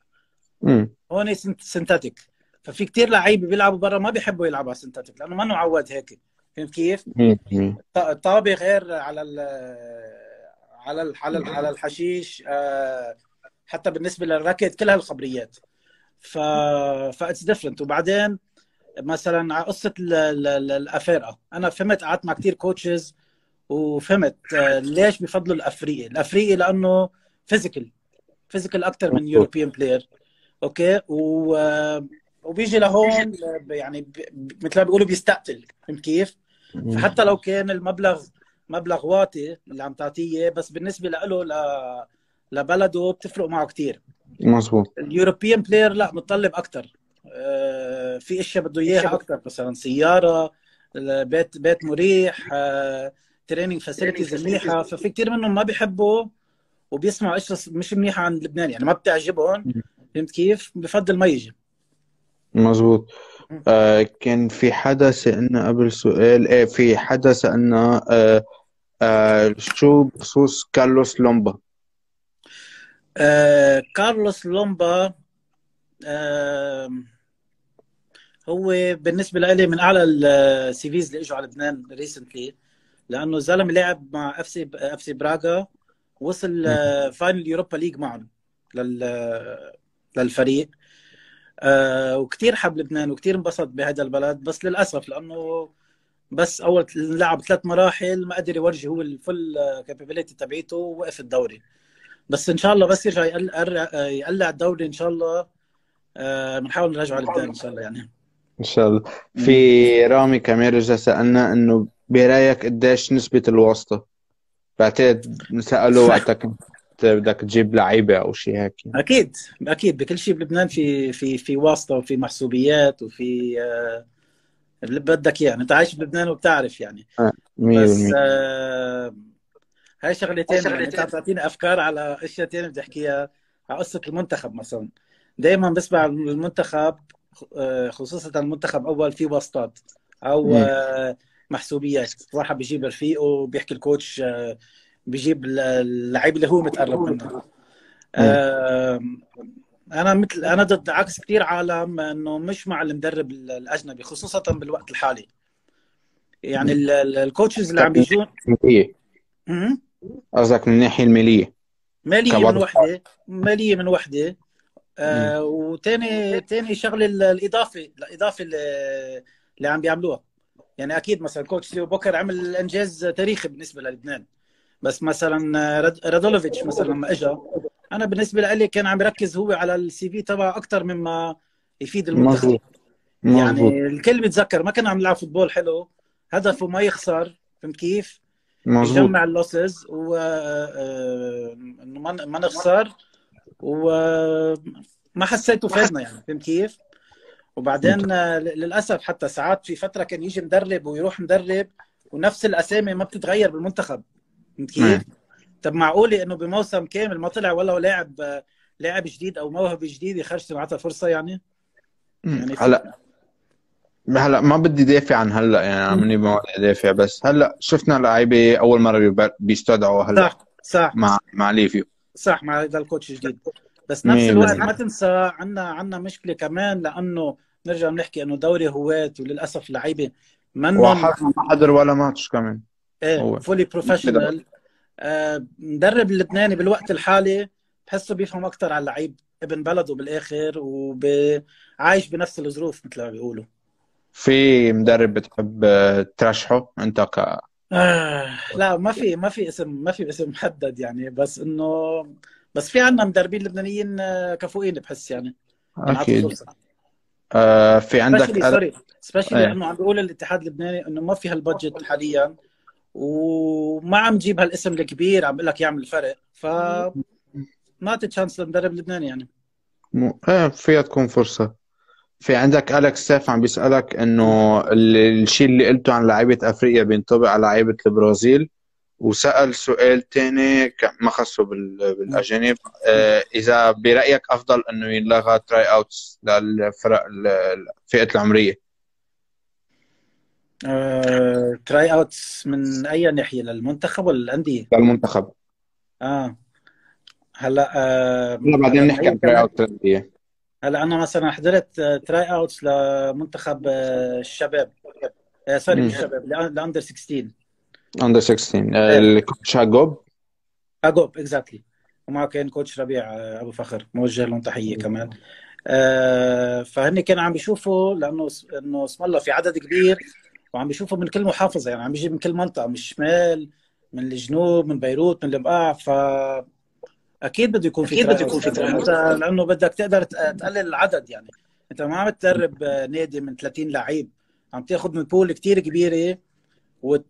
هون سنتاتيك، ففي كثير لعيبه بيلعبوا برا ما بيحبوا يلعبوا سنتاتيك لانه ما عواد هيك، فهمت كيف؟ الطابه غير على الحشيش، حتى بالنسبه للراكت، كل هالخبريات فاتس ديفرنت. وبعدين مثلا على قصه الافارقه، انا فهمت، قعدت مع كثير كوتشز وفهمت ليش بفضلوا الافريقي لانه فيزيكال اكثر من يوروبيان بلاير، اوكي، وبيجي لهون يعني مثل ما بيقولوا بيستقتل، فهمت كيف؟ فحتى لو كان المبلغ واطي اللي عم تعطيه، بس بالنسبه له لبلده بتفرق معه كثير. مظبوط. اليوروبيان بلاير لا، متطلب اكثر، في اشياء بده اياها اكثر، مثلا سياره، بيت مريح، تريننج فاسيلتيز منيحه، ففي كثير منهم ما بيحبوا وبيسمعوا اشياء مش منيحه عن لبنان يعني، ما بتعجبهم، فهمت كيف؟ بفضل ما يجي. مظبوط. كان في حدا سالنا قبل سؤال، في حدا سالنا شو بخصوص كارلوس لومبا؟ كارلوس لومبا هو بالنسبه لي من اعلى السيفيز اللي اجوا على لبنان ريسنتلي، لانه الزلمه لعب مع اف سي براغا، وصل فاينل يوروبا ليج معهم للفريق، وكثير حب لبنان وكثير انبسط بهذا البلد، بس للاسف لانه بس اول لعب 3 مراحل ما قدر يورجي هو الفل كابابيليتي تبعيته، ووقف الدوري، بس ان شاء الله بس يرجع يقلع الدوري ان شاء الله، بنحاول نرجعه على لبنان ان شاء الله يعني. ان شاء الله. في رامي كمان رجع سالنا انه برايك قديش نسبه الواسطه؟ بعتقد سالوا وقتها كنت بدك تجيب لعيبه او شيء هيك. اكيد بكل شيء بلبنان في واسطه وفي محسوبيات وفي اللي بدك اياه يعني. انت عايش بلبنان وبتعرف يعني. بس هاي شغلتين يعني، انت بتعطيني افكار على اشياء ثانيه بدي احكيها، على قصه المنتخب مثلا. دائما بسمع المنتخب، خصوصا المنتخب اول، في واسطات او محسوبيات، واحد بيجيب رفيقه، بيحكي الكوتش بيجيب اللعيب اللي هو متقرب منه. انا ضد عكس كثير عالم، انه مش مع المدرب الاجنبي خصوصا بالوقت الحالي يعني، الكوتشز اللي عم بيجون قصدك من الناحيه الماليه، ماليه من وحده وثاني شغله الاضافه اللي عم بيعملوها. يعني اكيد مثلا كوتش ليو بوكر عمل انجاز تاريخي بالنسبه للبنان، بس مثلا رادولوفيتش مثلا لما اجى، انا بالنسبه لي كان عم بركز هو على السي في تبعه اكثر مما يفيد المنتخب. يعني الكل بيتذكر ما كان عم يلعب فوتبول حلو، هدفه ما يخسر، فهمت كيف؟ مظبوط، يجمع اللوسز وما نخسر، وما حسيته فادنا يعني، فهمت كيف؟ وبعدين للاسف حتى ساعات في فتره كان يجي مدرب ويروح مدرب ونفس الاسامي ما بتتغير بالمنتخب، فهمت كيف؟ طب معقوله انه بموسم كامل ما طلع ولو لاعب جديد او موهبه جديده خرجت معتها فرصه يعني؟ هلا ما بدي دافع عن هلا، يعني عمني ما دافع، بس هلا شفنا لعيبه اول مره بيستدعوا هلا. صح مع ليفيو، صح، مع هذا الكوتش الجديد. بس نفس الوقت ما تنسى عندنا مشكله كمان، لانه نرجع بنحكي انه دوري هواة، وللاسف اللعيبه ما حضر ولا ماتش كمان، ايه فولي بروفيشنال. مدرب اللبناني بالوقت الحالي بحسه بيفهم اكثر على اللعيب، ابن بلده بالاخر، وعايش بنفس الظروف مثل ما بيقولوا. في مدرب بتحب ترشحه انت ك لا، ما في اسم، ما في اسم محدد يعني، بس في عندنا مدربين لبنانيين كفؤين بحس يعني. اكيد. في عندك سبيشلي انه عم بيقول الاتحاد اللبناني انه ما في هالبادجت حاليا، وما عم جيب هالاسم الكبير، عم بقول لك يعمل فرق، ف ما تتشانس لمدرب لبناني يعني. ايه فيها تكون فرصة. في عندك أليكس سيف عم بيسألك إنه الشيء اللي قلته عن لعيبة أفريقيا بينطبق على لعيبة البرازيل، وسأل سؤال تاني ما خصه بالأجانب، إذا برأيك أفضل إنه ينلغى تراي أوتس للفرق الفئة العمرية؟ تراي أوتس من أي ناحية، للمنتخب ولا الأندية؟ للمنتخب. هلا بعدين نحكي عن تراي اوت. هلا انا مثلا حضرت تراي اوتس لمنتخب الشباب، سوري مش الشباب، لاندر 16 اندر 16، الكوتش هاجوب اكزاكتلي، ومعه كان كوتش ربيع ابو فخر، موجه لهم تحيه كمان. فهن كانوا عم بيشوفوا، لانه اسم الله في عدد كبير، وعم بيشوفوا من كل محافظه، يعني عم بيجي من كل منطقه، من الشمال، من الجنوب، من بيروت، من البقاع، ف اكيد بده يكون في تراي، لانه بدك تقدر تقلل العدد. يعني انت ما عم تدرب نادي من 30 لعيب، عم تاخذ من بول كثير كبيره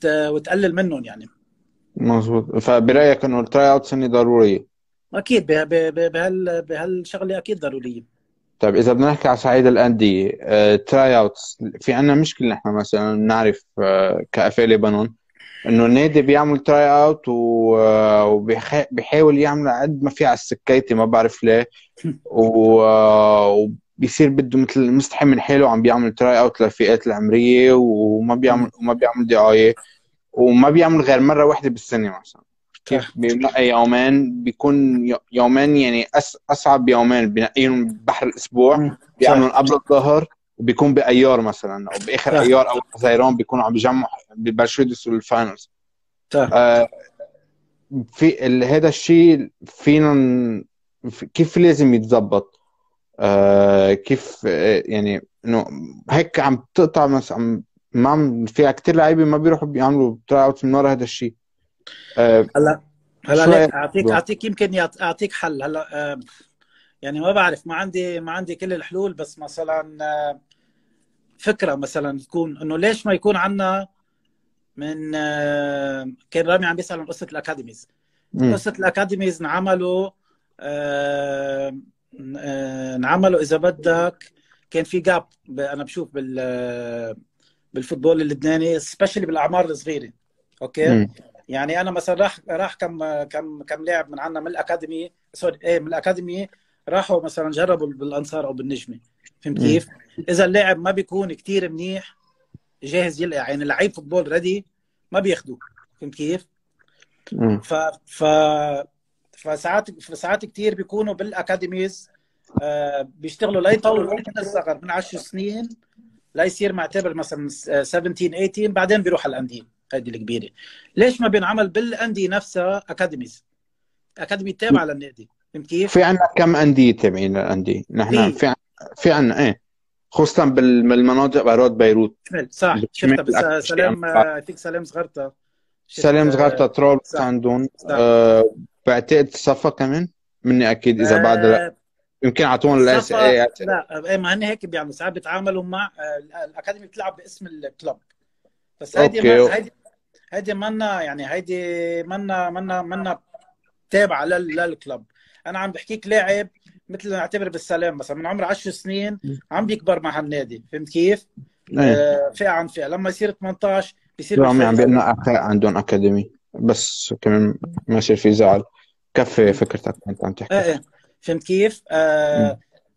وتقلل منهم يعني. مظبوط. فبرايك انه التراي اوت سنه ضروريه؟ اكيد بهالشغله اكيد ضروريه. طيب اذا بدنا نحكي على صعيد الانديه، تراي اوتس في عندنا مشكله، نحن مثلا نعرف كافي لبنان انه النادي بيعمل تراي اوت وبيحاول يعمل قد ما في على السكيتي، ما بعرف ليه، وبيصير بده مثل مستحي من حاله، عم بيعمل تراي اوت للفئات العمريه، وما بيعمل دعايه، وما بيعمل غير مره واحده بالسنه مثلا. كيف بينقي يومين، بيكون يومين يعني اصعب يومين بنقيهم بحر الاسبوع، بيعملوا قبل الظهر، وبيكون بايار مثلا او باخر ايار او زيران، بيكونوا عم بيجمعوا، ببلشوا يدرسوا الفاينلز. في هذا الشيء فينا كيف لازم يتظبط؟ كيف يعني انه هيك عم تقطع مثلا، ما عم فيها كثير لعيبه ما بيروحوا بيعملوا تراي اوت من ورا هذا الشيء. هلا اعطيك يمكن اعطيك حل. هلا يعني ما بعرف، ما عندي كل الحلول، بس مثلا فكره مثلا تكون انه ليش ما يكون عندنا من كان رامي عم بيسال عن قصه الاكاديميز. قصه الاكاديميز انعملوا اذا بدك، كان في جاب انا بشوف بالفوتبول اللبناني، سبيشلي بالاعمار الصغيره. اوكي يعني انا مثلا راح كم لاعب من عندنا من الاكاديمي، سوري ايه من الاكاديمي، راحوا مثلا جربوا بالانصار او بالنجمه، فهمت كيف؟ اذا اللاعب ما بيكون كثير منيح جاهز يلقى، يعني لعيب فوتبول ريدي ما بياخذوه، فهمت كيف؟ فساعات كثير بيكونوا بالاكاديميز بيشتغلوا ليطولوا من الصغر من 10 سنين ليصير معتبر مثلا 17 18، بعدين بيروح على الانديه هذه الكبيره. ليش ما بينعمل بالانديه نفسها اكاديميز تابعه للنادي؟ فهمت كيف؟ في عندنا كم انديه تابعين للانديه نحن في عندنا ايه خصوصا بالمناطق بعد بيروت صح شفتها سلام تيك سلام صغرطه سلام صغرطه ترول عندهم بعتقد صفا كمان مني اكيد اذا بعد يمكن اعطونا الاس اي لا مع اني هيك بيعملوا ساعات بيتعاملوا مع الاكاديمي بتلعب باسم الكلب بس هيدي منا يعني هيدي منا تابعه للكلب انا عم بحكيك لاعب مثل نعتبر بالسلام مثلا من عمر 10 سنين عم بيكبر مع هالنادي فهمت كيف؟ فئه عن فئه لما يصير 18 بيصير عم بيقولنا عندهم اكاديمي بس كمان ما يصير في زعل كفي فكرتك انت عم تحكي ايه فهمت كيف؟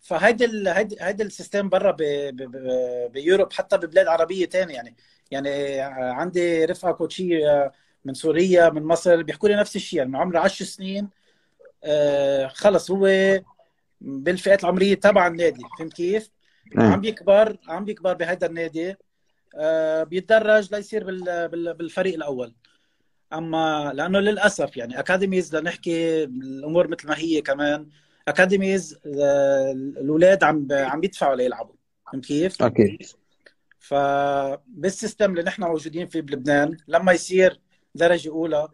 فهيدي السيستم برا بيوروب حتى ببلاد عربيه ثانيه يعني عندي رفقه كوتشيه من سوريا من مصر بيحكوا لي نفس الشيء يعني من عمره 10 سنين خلص هو بالفئات العمريه تبع النادي فهمت كيف؟ عم بيكبر بهيدا النادي بيتدرج ليصير بالفريق الاول اما لانه للاسف يعني اكاديميز لنحكي الامور مثل ما هي كمان اكاديميز الاولاد عم بيدفعوا ليلعبوا فهمت كيف؟ اكيد فبالسيستم اللي نحن موجودين فيه بلبنان لما يصير درجه اولى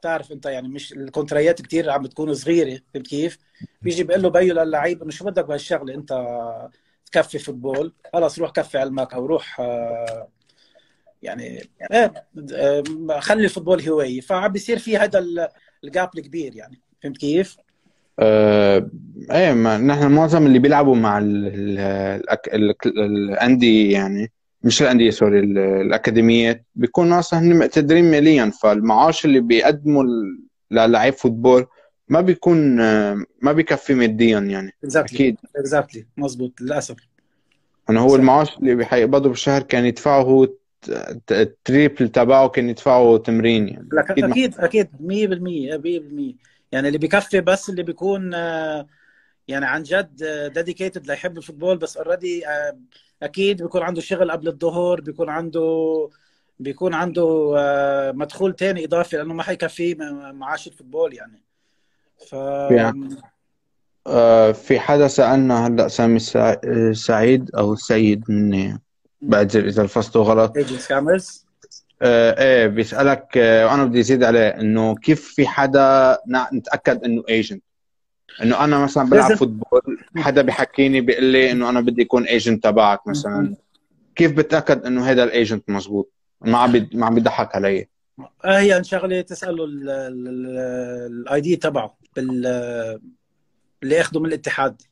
بتعرف انت يعني مش الكونتريات كثير عم بتكون صغيره فهمت كيف؟ بيجي بيقول له بيو للعيب انه شو بدك بهالشغله انت تكفي فوتبول خلص روح كفي علمك او روح يعني خلي الفوتبول هوايه فعم بيصير في هذا الجاب الكبير يعني فهمت كيف؟ ايه نحن معظم اللي بيلعبوا مع الانديه يعني مش الانديه سوري الاكاديميات بيكون ناقصهم هن مقتدرين ماليا فالمعاش اللي بيقدموا للاعب فوتبول ما بيكفي ماديا يعني اكيد اكزاكتلي مظبوط للاسف انا هو المعاش اللي حيقبضه بالشهر كان يدفعه هو التريبل تبعه كان يدفعه تمرين يعني اكيد 100% يعني اللي بيكفي بس اللي بيكون يعني عن جد ديديكيتد ليحب الفوتبول بس اوريدي اكيد بيكون عنده شغل قبل الظهر بيكون عنده مدخول ثاني اضافي لانه ما حيكفيه معاش الفوتبول يعني ف في حدا سالنا هلا سامي سعيد او سيد مني بعتذر اذا لفظته غلط ايه بيسالك وانا بدي ازيد عليه انه كيف في حدا نتاكد انه ايجنت انه انا مثلا بلعب فوتبول حدا بحكيني بيقول لي انه انا بدي اكون ايجنت تبعك مثلا كيف بتاكد انه هذا الايجنت مزبوط ما عم بيضحك علي هي ان شغله تساله الاي دي تبعه اللي اخده من الاتحاد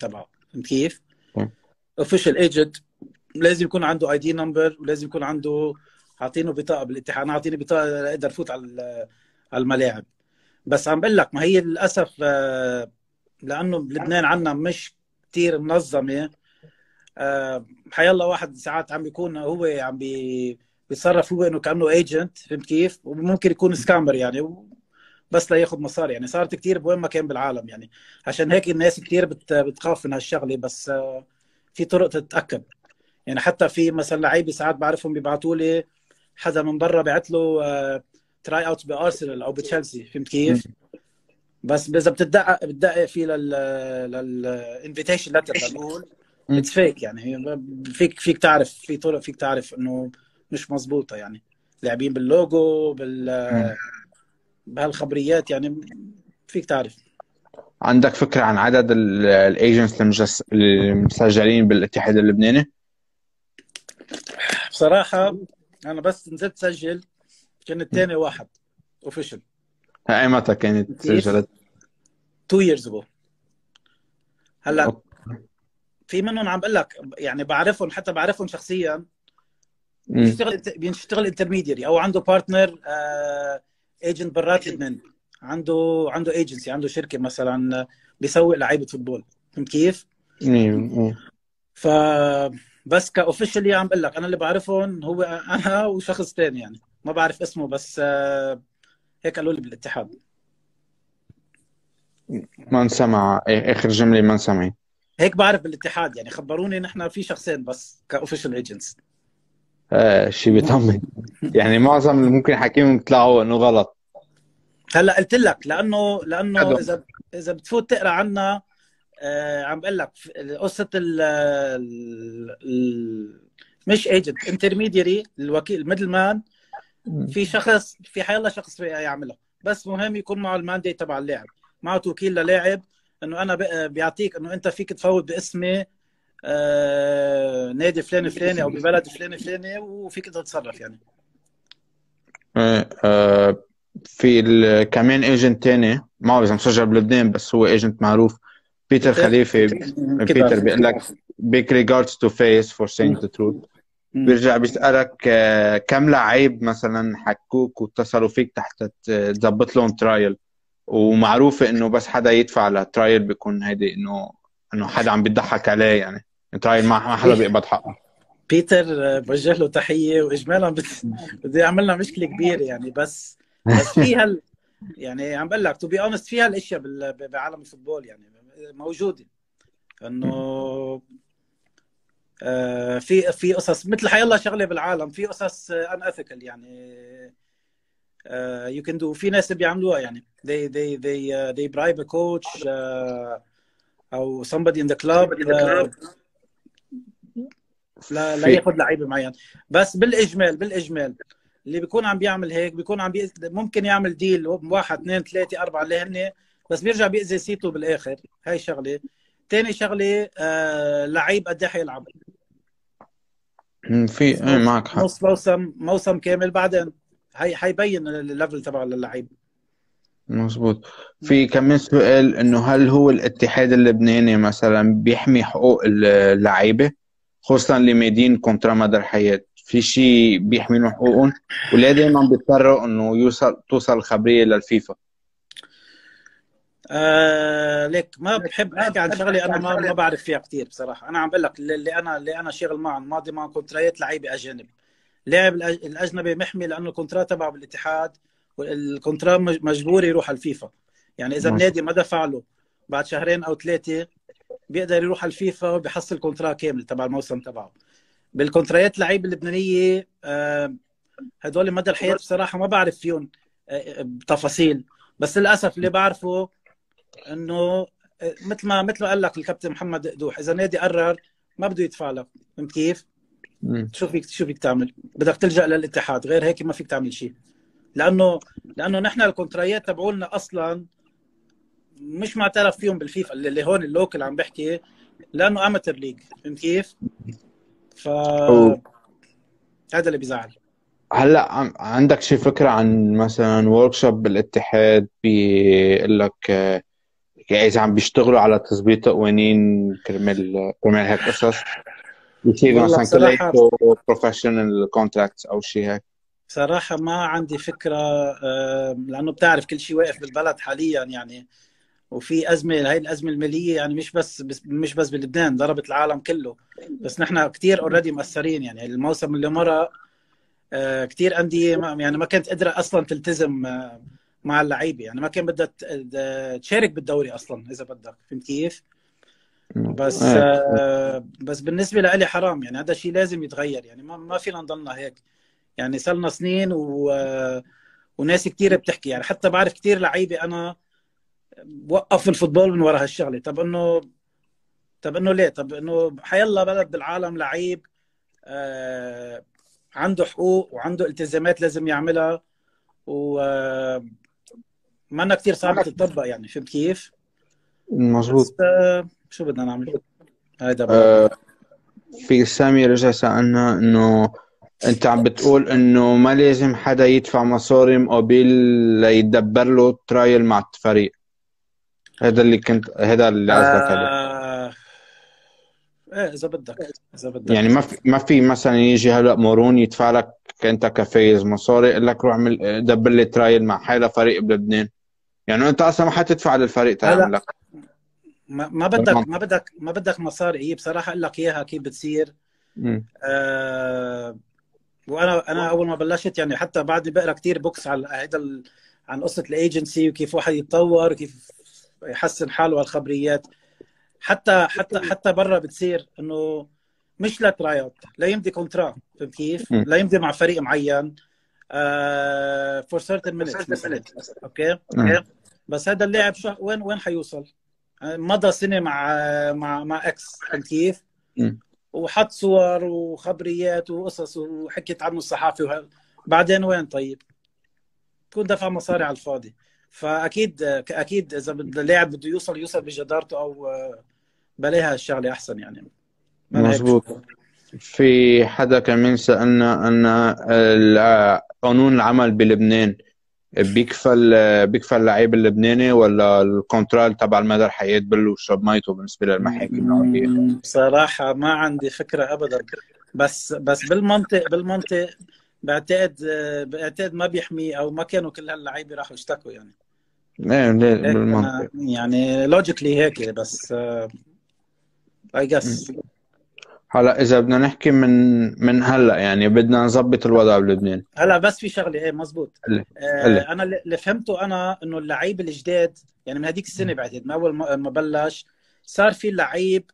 تبعه فهمت كيف؟ اوفيشال ايجنت لازم يكون عنده اي دي نمبر ولازم يكون عنده عاطينه بطاقه بالاتحاد انا عاطيني بطاقه لاقدر فوت على الملاعب بس عم بقول لك ما هي للاسف لانه بلبنان عندنا مش كثير منظمه حيالله واحد ساعات عم بيكون هو عم بيتصرف هو انه كانه ايجنت فهمت كيف وممكن يكون سكامر يعني بس لياخذ مصاري يعني صارت كثير بوين ما كان بالعالم يعني عشان هيك الناس كثير بتخاف من هالشغله بس في طرق تتاكد يعني حتى في مثلا لعيبه ساعات بعرفهم بيبعثوا لي حدا من برا بعت له تراي اوت بارسنال او بتشيلسي فهمت كيف؟ بس اذا بتدقق فيه للانفيتيشن لتر بقول اتس فيك يعني فيك تعرف في طرق فيك تعرف انه مش مظبوطه يعني لاعبين باللوجو بهالخبريات يعني فيك تعرف عندك فكره عن عدد الايجنتس المسجلين بالاتحاد اللبناني؟ بصراحه انا بس نزلت سجل كانت ثاني واحد اوفيشال هاي متى كانت سجلت؟ 2 years ago هلا في منهم عم بقول لك يعني بعرفهم حتى بعرفهم شخصيا بيشتغل انترميديري او عنده بارتنر ايجنت برات لبنان عنده ايجنسي عنده شركه مثلا بيسوق لعيبه فوتبول فهمت كيف؟ ف بس كاوفيشلي عم بقول لك انا اللي بعرفهم هو انا وشخص ثاني يعني ما بعرف اسمه بس هيك قالوا لي بالاتحاد ما انسمع اخر جمله ما انسمعت هيك بعرف بالاتحاد يعني خبروني نحن في شخصين بس كاوفيشال ايجنتس شيء بيطمن يعني معظم اللي ممكن حكيهم طلعوا انه غلط هلا قلت لك لانه اذا بتفوت تقرا عنا عم بقول لك قصه مش ايجنت انترميديري الوكيل ميدلمان، في شخص في حيالله شخص يعملها، بس مهم يكون معه الماندي تبع اللاعب، معه توكيل للاعب انه انا بيعطيك انه انت فيك تفوت باسمي نادي فلان فلاني او ببلد فلان فلاني وفيك تتصرف يعني. في كمان ايجنت ثاني ما بعرف اذا مسجل بلبنان بس هو ايجنت معروف، بيتر خليفي. بيتر بيقول لك بيك ريجاردز تو فايز فور سينج ذا تروث، بيرجع بيسالك كم لعيب مثلا حكوك واتصلوا فيك تحت تظبط لهم ترايل، ومعروفه انه بس حدا يدفع لترايل بيكون هيدي انه حدا عم بيضحك عليه يعني، ترايل ما حدا بيقبض حقه. بيتر بوجه له تحيه، واجمالا بده يعملنا مشكله كبيره يعني، بس في هال يعني عم بقول لك تو بي اونست في هالاشياء بعالم الفوتبول يعني موجوده، انه في قصص مثل حيالله شغله بالعالم، في قصص ان اثيكال يعني يو كان دو، في ناس بيعملوها يعني they bribe a coach او somebody in the club لا ياخذ لعيبه معين، بس بالاجمال اللي بيكون عم بيعمل هيك بيكون عم ممكن يعمل ديل 1 2 3 4 اللي هن، بس بيرجع بيأذي سيته بالاخر. هاي شغله. ثاني شغله لعيب قد ايه حيلعب، في معك حق نص موسم كامل، بعدين هي حيبين الليفل تبع اللعيب. مزبوط. في كمان سؤال انه هل هو الاتحاد اللبناني مثلا بيحمي حقوق اللعيبه خصوصا اللي مادين كونترا مدى الحياه، في شيء بيحمي لهم حقوقهم ولا دائما بيضطروا انه توصل الخبريه للفيفا؟ ليك ما بحب احكي عن شغله انا ما بعرف فيها كثير بصراحه، انا عم بقول لك اللي انا شغل معه ماضي مع كونترايات لعيبه اجانب، لاعب الاجنبي محمي لانه الكونترا تبعه بالاتحاد، والكونترا مجبور يروح على الفيفا، يعني اذا النادي ما دفع له بعد 2 أو 3 شهور بيقدر يروح على الفيفا وبيحصل كونترا كامل تبع الموسم تبعه. بالكونترايات اللعيبه اللبنانيه هدول مدى الحياه بصراحه ما بعرف فيهم بتفاصيل، بس للاسف اللي بعرفه انه مثل ما قال لك الكابتن محمد قدوح، اذا نادي قرر ما بده يدفع لك، فهمت كيف؟ شو فيك تعمل؟ بدك تلجا للاتحاد، غير هيك ما فيك تعمل شيء، لانه نحن الكونترايات تبعولنا اصلا مش معترف فيهم بالفيفا اللي هون اللوكل عم بحكي، لانه اماتر ليج، فهمت كيف؟ ف هذا اللي بيزعل. هلا عندك شي فكره عن مثلا ورك شوب بالاتحاد بيقول لك اذا عم بيشتغلوا على تظبيط قوانين كرمال هيك قصص، بيصير مثلا كليكتو بروفيشنال كونتراكتس او شيء هيك؟ بصراحه ما عندي فكره، لانه بتعرف كل شيء واقف بالبلد حاليا يعني، وفي ازمه، هاي الازمه الماليه يعني مش بس بلبنان، ضربت العالم كله، بس نحن كثير اوريدي مأثرين يعني. الموسم اللي مرق كثير انديه ما كانت قادره اصلا تلتزم مع اللعيبه يعني، ما كان بدها تشارك بالدوري اصلا اذا بدك، فهمت كيف؟ بس بالنسبه لي حرام يعني، هذا الشيء لازم يتغير يعني، ما فينا نضلنا هيك يعني، صرنا سنين وناس كثير بتحكي يعني، حتى بعرف كثير لعيبه انا وقف الفوتبول من وراء هالشغله. طب انه ليه؟ طب انه حيلا بلد بالعالم لعيب عنده حقوق وعنده التزامات لازم يعملها، وما انها كثير صعبه تطبق يعني، فهمت كيف؟ مظبوط. شو بدنا نعمل؟ هيدا في سامي رجع سالنا انه انت عم بتقول انه ما لازم حدا يدفع مصاري مقابل ليتدبر له ترايل مع الفريق، هذا اللي قصدك عليه؟ ايه اذا بدك يعني ما في مثلا يجي هلا مورون يدفع لك انت كفايز مصاري، يقول لك روح اعمل دبر لي ترايل مع حالة فريق بلبنان، يعني انت اصلا ما حتدفع للفريق تعمل لك. ما بدك مصاري. هي بصراحه اقول لك اياها كيف بتصير. وانا اول ما بلشت يعني، حتى بعد بقرا كثير بوكس على هذا عن قصه الايجنسي وكيف واحد يتطور وكيف يحسن حاله والخبريات، حتى برا بتصير انه مش لترايات، لا يمضي كونترا، فهمت كيف؟ لا يمضي مع فريق معين، for certain minutes. اوكي بس هذا اللاعب شو وين حيوصل؟ مضى سنه مع اكس، فهمت كيف؟ وحط صور وخبريات وقصص وحكيت عنه الصحافه بعدين وين طيب؟ تكون دفع مصاري على الفاضي. فاكيد اذا اللاعب بده يوصل بجدارته او بلاها الشغله احسن يعني. مظبوط. في حدا كمان سالنا ان قانون العمل بلبنان بيكفى اللعيب اللبناني ولا الكونترال تبع المدى الحياه بل وشرب ميته بالنسبه للمحاكم العليا؟ بصراحه ما عندي فكره ابدا، بس بالمنطق بعتقد ما بيحميه او ما كانوا كل هاللعيبه راحوا يشتكوا يعني. ايه بالمنطق يعني لوجيكلي هيك، بس اي جس هلا اذا بدنا نحكي من هلا يعني بدنا نظبط الوضع بلبنان هلا. بس في شغله ايه مزبوط. انا اللي فهمته انا انه اللعيب الجداد يعني من هذيك السنه بعتقد من اول ما بلش صار في لعيب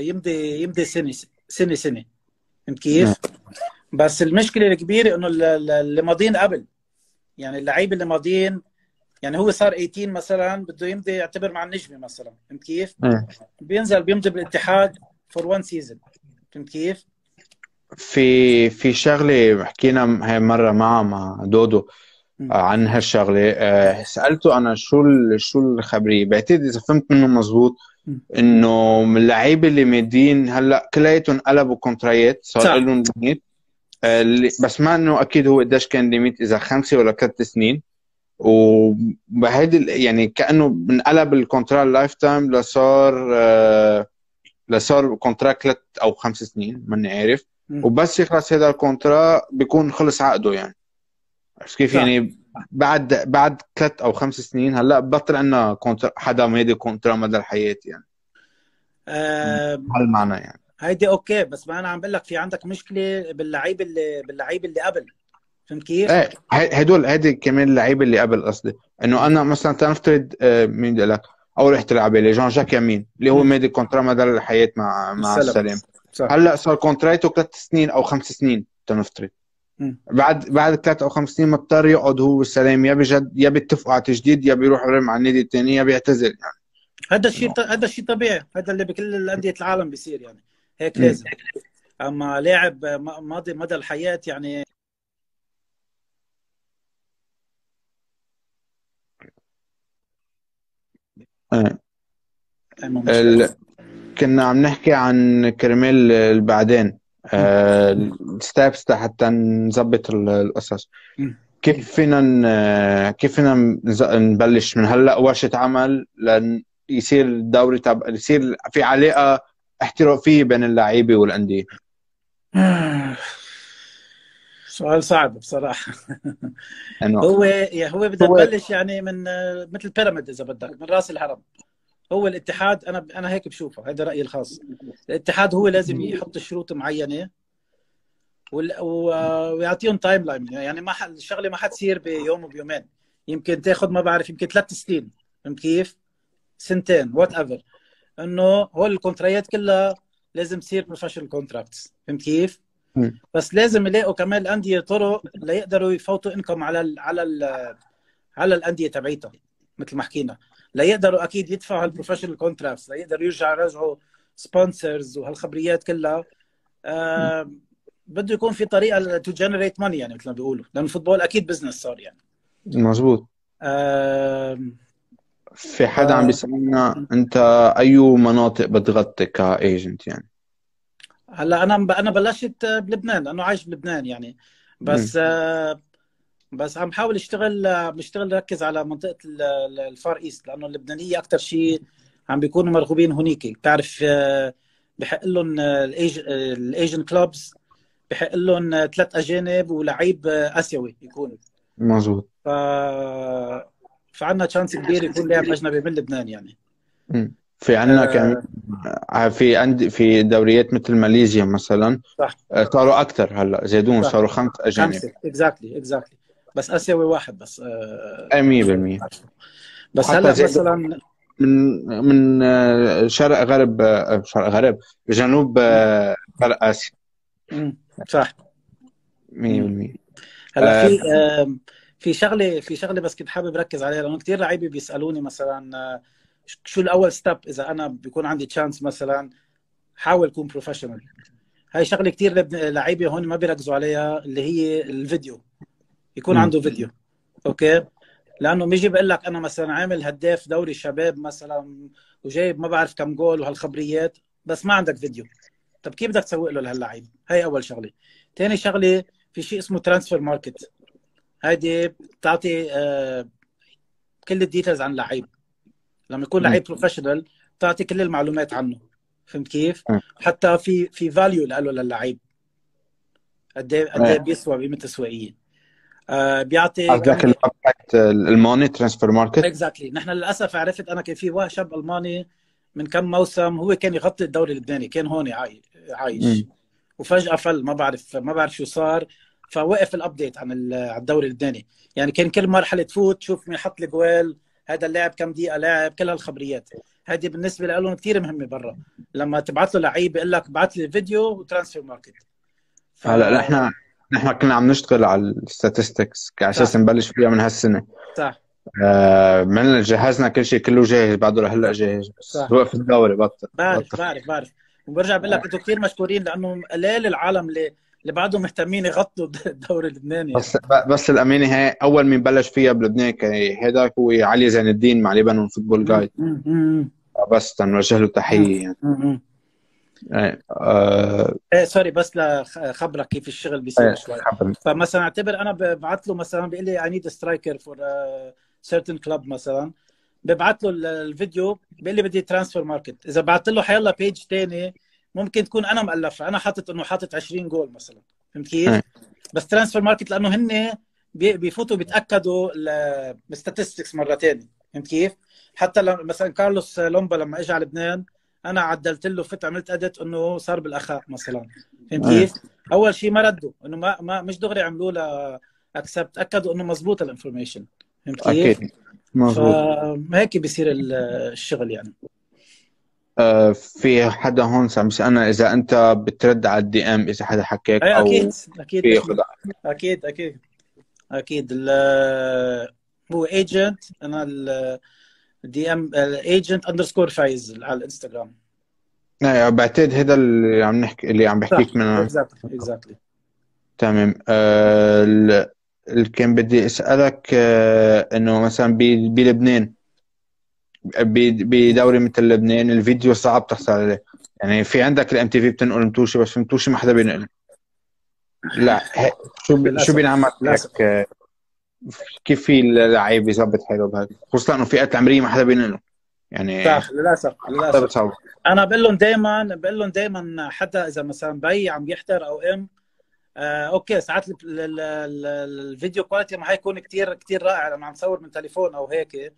يمضي سنه فهمت كيف؟ بس المشكله الكبيره انه اللي ماضيين قبل يعني اللعيب اللي ماضيين يعني هو صار 18 مثلا بده يمضي يعتبر مع النجمه مثلا فهمت كيف؟ بينزل بيمضي بالاتحاد فور 1 سيزون فهمت كيف؟ في شغله حكينا هاي مره مع دودو عن هالشغله. سالته انا شو الخبريه، بعتقد اذا فهمت منه مزبوط انه اللعيبه اللي مادين هلا كلياتهم قلبوا كونترايات صار لهم ليميت، بس ما انه اكيد هو قديش كان ليميت اذا 5 ولا 3 سنين، وبهيدي يعني كانه انقلب الكونترا لايف تايم لصار كونترا 3 أو 5 سنين ماني عارف، وبس يخلص هذا الكونترا بيكون خلص عقده يعني. عرفت كيف يعني؟ بعد 3 أو 5 سنين هلا بطل عندنا حدا ماضي كونترا مدى الحياه يعني. هالمعنى يعني هيدي اوكي، بس ما انا عم بقول لك في عندك مشكله باللعيب اللي قبل فهمت كيف؟ ايه هيدي كمان اللعيبه اللي قبل قصدي، انه انا مثلا تنفترض مين بدي لك اول رحت على بالي جان جاك يمين اللي هو مادي كونترا مدى الحياه مع السلام، هلا صار كونتراته 3 سنين أو 5 سنين تنفترض. بعد 3 أو 5 سنين مضطر يقعد هو والسلام يا بيتفقوا على تجديد يا بيروح مع النادي الثاني يا بيعتزل يعني. هذا الشيء طبيعي، هذا اللي بكل انديه العالم بيصير يعني هيك لازم. اما لاعب ماضي مدى الحياه يعني كنا عم نحكي عن كرمال بعدين الستابس حتى نظبط القصص. كيف فينا نبلش من هلا ورشه عمل لن يصير الدوري يصير في علاقه احترافيه بين اللعيبه والانديه؟ سؤال صعب بصراحه. هو بده يبلش يعني من مثل بيراميد اذا بدك من راس الهرم. هو الاتحاد انا هيك بشوفه، هذا رايي الخاص. الاتحاد هو لازم يحط شروط معينه ويعطيهم تايم لاين يعني. ما الشغله ما حتصير بيوم وبيومين، يمكن تاخذ ما بعرف يمكن 3 سنين فهمت كيف؟ سنتين وات ايفر، انه هول الكونترايات كلها لازم تصير بروفيشنال كونتراكتس فهمت كيف؟ بس لازم يلاقوا كمان الانديه طرق ليقدروا يفوتوا انكم على ال على ال على الانديه تبعيتها مثل ما حكينا، ليقدروا اكيد يدفعوا هالبروفيشنال كونتراكتس، ليقدروا يرجعوا سبونسرز وهالخبريات كلها. بده يكون في طريقه تو جنريت ماني يعني مثل ما بيقولوا، لان الفوتبول اكيد بزنس صار يعني. مظبوط. في حدا عم بيسالنا انت اي مناطق بتغطي كايجنت يعني؟ هلا انا بلشت بلبنان لانه عايش بلبنان يعني، بس عم حاول بشتغل ركز على منطقه الفار ايست لانه اللبنانيه اكثر شيء عم بيكونوا مرغوبين هنيك. بتعرف بحق لهم الايجن كلوبز، بحق لهم 3 أجانب ولعيب اسيوي يكون. مظبوط. فعندنا تشانس كبير يكون لاعب اجنبي من لبنان يعني. في عندنا كمان في دوريات مثل ماليزيا مثلا صح صاروا اكثر هلا زادون صح. صاروا 5 أجانب 5 اكزاكتلي بس اسيوي واحد بس 100%. بس هلا مثلا من شرق غرب جنوب شرق اسيا صح 100%. هلا في شغله بس كنت حابب ركز عليها، لانه كثير لعيبه بيسالوني مثلا شو الاول ستيب اذا انا بيكون عندي تشانس مثلا حاول كون بروفيشنال. هاي شغله كثير لعيبه هون ما بيركزوا عليها، اللي هي الفيديو، يكون عنده فيديو. اوكي، لانه بيجي بقول لك انا مثلا عامل هداف دوري الشباب مثلا وجايب ما بعرف كم جول وهالخبريات، بس ما عندك فيديو. طب كيف بدك تسوق له لهاللعيب؟ هاي اول شغله. ثاني شغله في شيء اسمه ترانسفير ماركت، هيدي بتعطي كل الديتيلز عن اللعيب. لما يكون لعيب بروفيشنال بتعطي كل المعلومات عنه، فهمت كيف؟ حتى في فاليو له للعيب، قد ايه بيسوى بقيمه تسويقيه. بيعطي قصدك الالماني ترانسفير ماركت؟ اكزاكتلي. نحن للاسف عرفت انا كان في واحد شاب الماني من كم موسم، هو كان يغطي الدوري اللبناني، كان هون عايش وفجاه فل، ما بعرف شو صار، فوقف الابديت عن الدوري اللبناني. يعني كان كل مرحله تفوت شوف مين حط الجوال، هذا اللاعب كم دقيقه لاعب، كل هالخبريات هذه بالنسبه لهم كثير مهمه. برا لما تبعث له لعيب بيقول لك ابعث لي فيديو وترانسفير ماركت. هلا نحن كنا عم نشتغل على الستاتستكس على اساس نبلش فيها من هالسنه. صح. من جهزنا كل شيء، كله جاهز بعده لهلا جاهز، بس وقف الدوري بطل. بعرف وبرجع بقول لك انتم كثير مشكورين، لانه قليل العالم اللي بعدهم مهتمين يغطوا الدوري اللبناني. بس الامانه هي اول من بلش فيها بلبنان هذا هو علي زين الدين مع لبنان فوتبول جايد، بس تنوجه له تحيه يعني. سوري بس لخبرك كيف الشغل بيصير شوي. فمثلا اعتبر انا ببعث له مثلا بيقول لي I need a striker for a certain club مثلا، ببعث له الفيديو بيقول لي بدي ترانسفير ماركت. اذا بعثت له حيلا بيج ثاني ممكن تكون انا مؤلفه، انا حاطط انه حاطط 20 جول مثلا، فهمت كيف؟ بس ترانسفير ماركت لانه هن بيفوتوا بيتاكدوا الستاتستكس مره ثانيه، فهمت كيف؟ حتى مثلا كارلوس لومبا لما اجى على لبنان انا عدلت له عملت ادت انه صار بالاخاء مثلا، فهمت كيف؟ اول شيء ما ردوا انه ما مش دغري عملوا له اكسبت، اكدوا انه مضبوط الانفورميشن، فهمت كيف؟ اكيد مضبوط. فهيك بيصير الشغل يعني. في حدا هون عم يسالنا اذا انت بترد على الدي ام اذا حدا حكاك او اكيد هو ايجنت، انا الدي ام ايجنت اندرسكور فايز على الانستغرام. ايه بعتقد هذا اللي عم بحكيك منه. اكزاكتلي. تمام. اللي كان بدي اسالك انه مثلا بلبنان بدوري مثل لبنان الفيديو صعب تحصل عليه، يعني في عندك الام تي في بتنقل متوشي، بس متوشي ما حدا بينقل. لا شو بينعمل لك؟ كيف في اللعيب يظبط حاله بهذا، خصوصا انه فئات العمريه ما حدا بينقلهم يعني. صح للاسف. انا بقول لهم دائما حتى اذا مثلا بي عم يحضر او ام اوكي ساعات الفيديو كواليتي ما حيكون كثير رائع لما عم نصور من تليفون او هيك،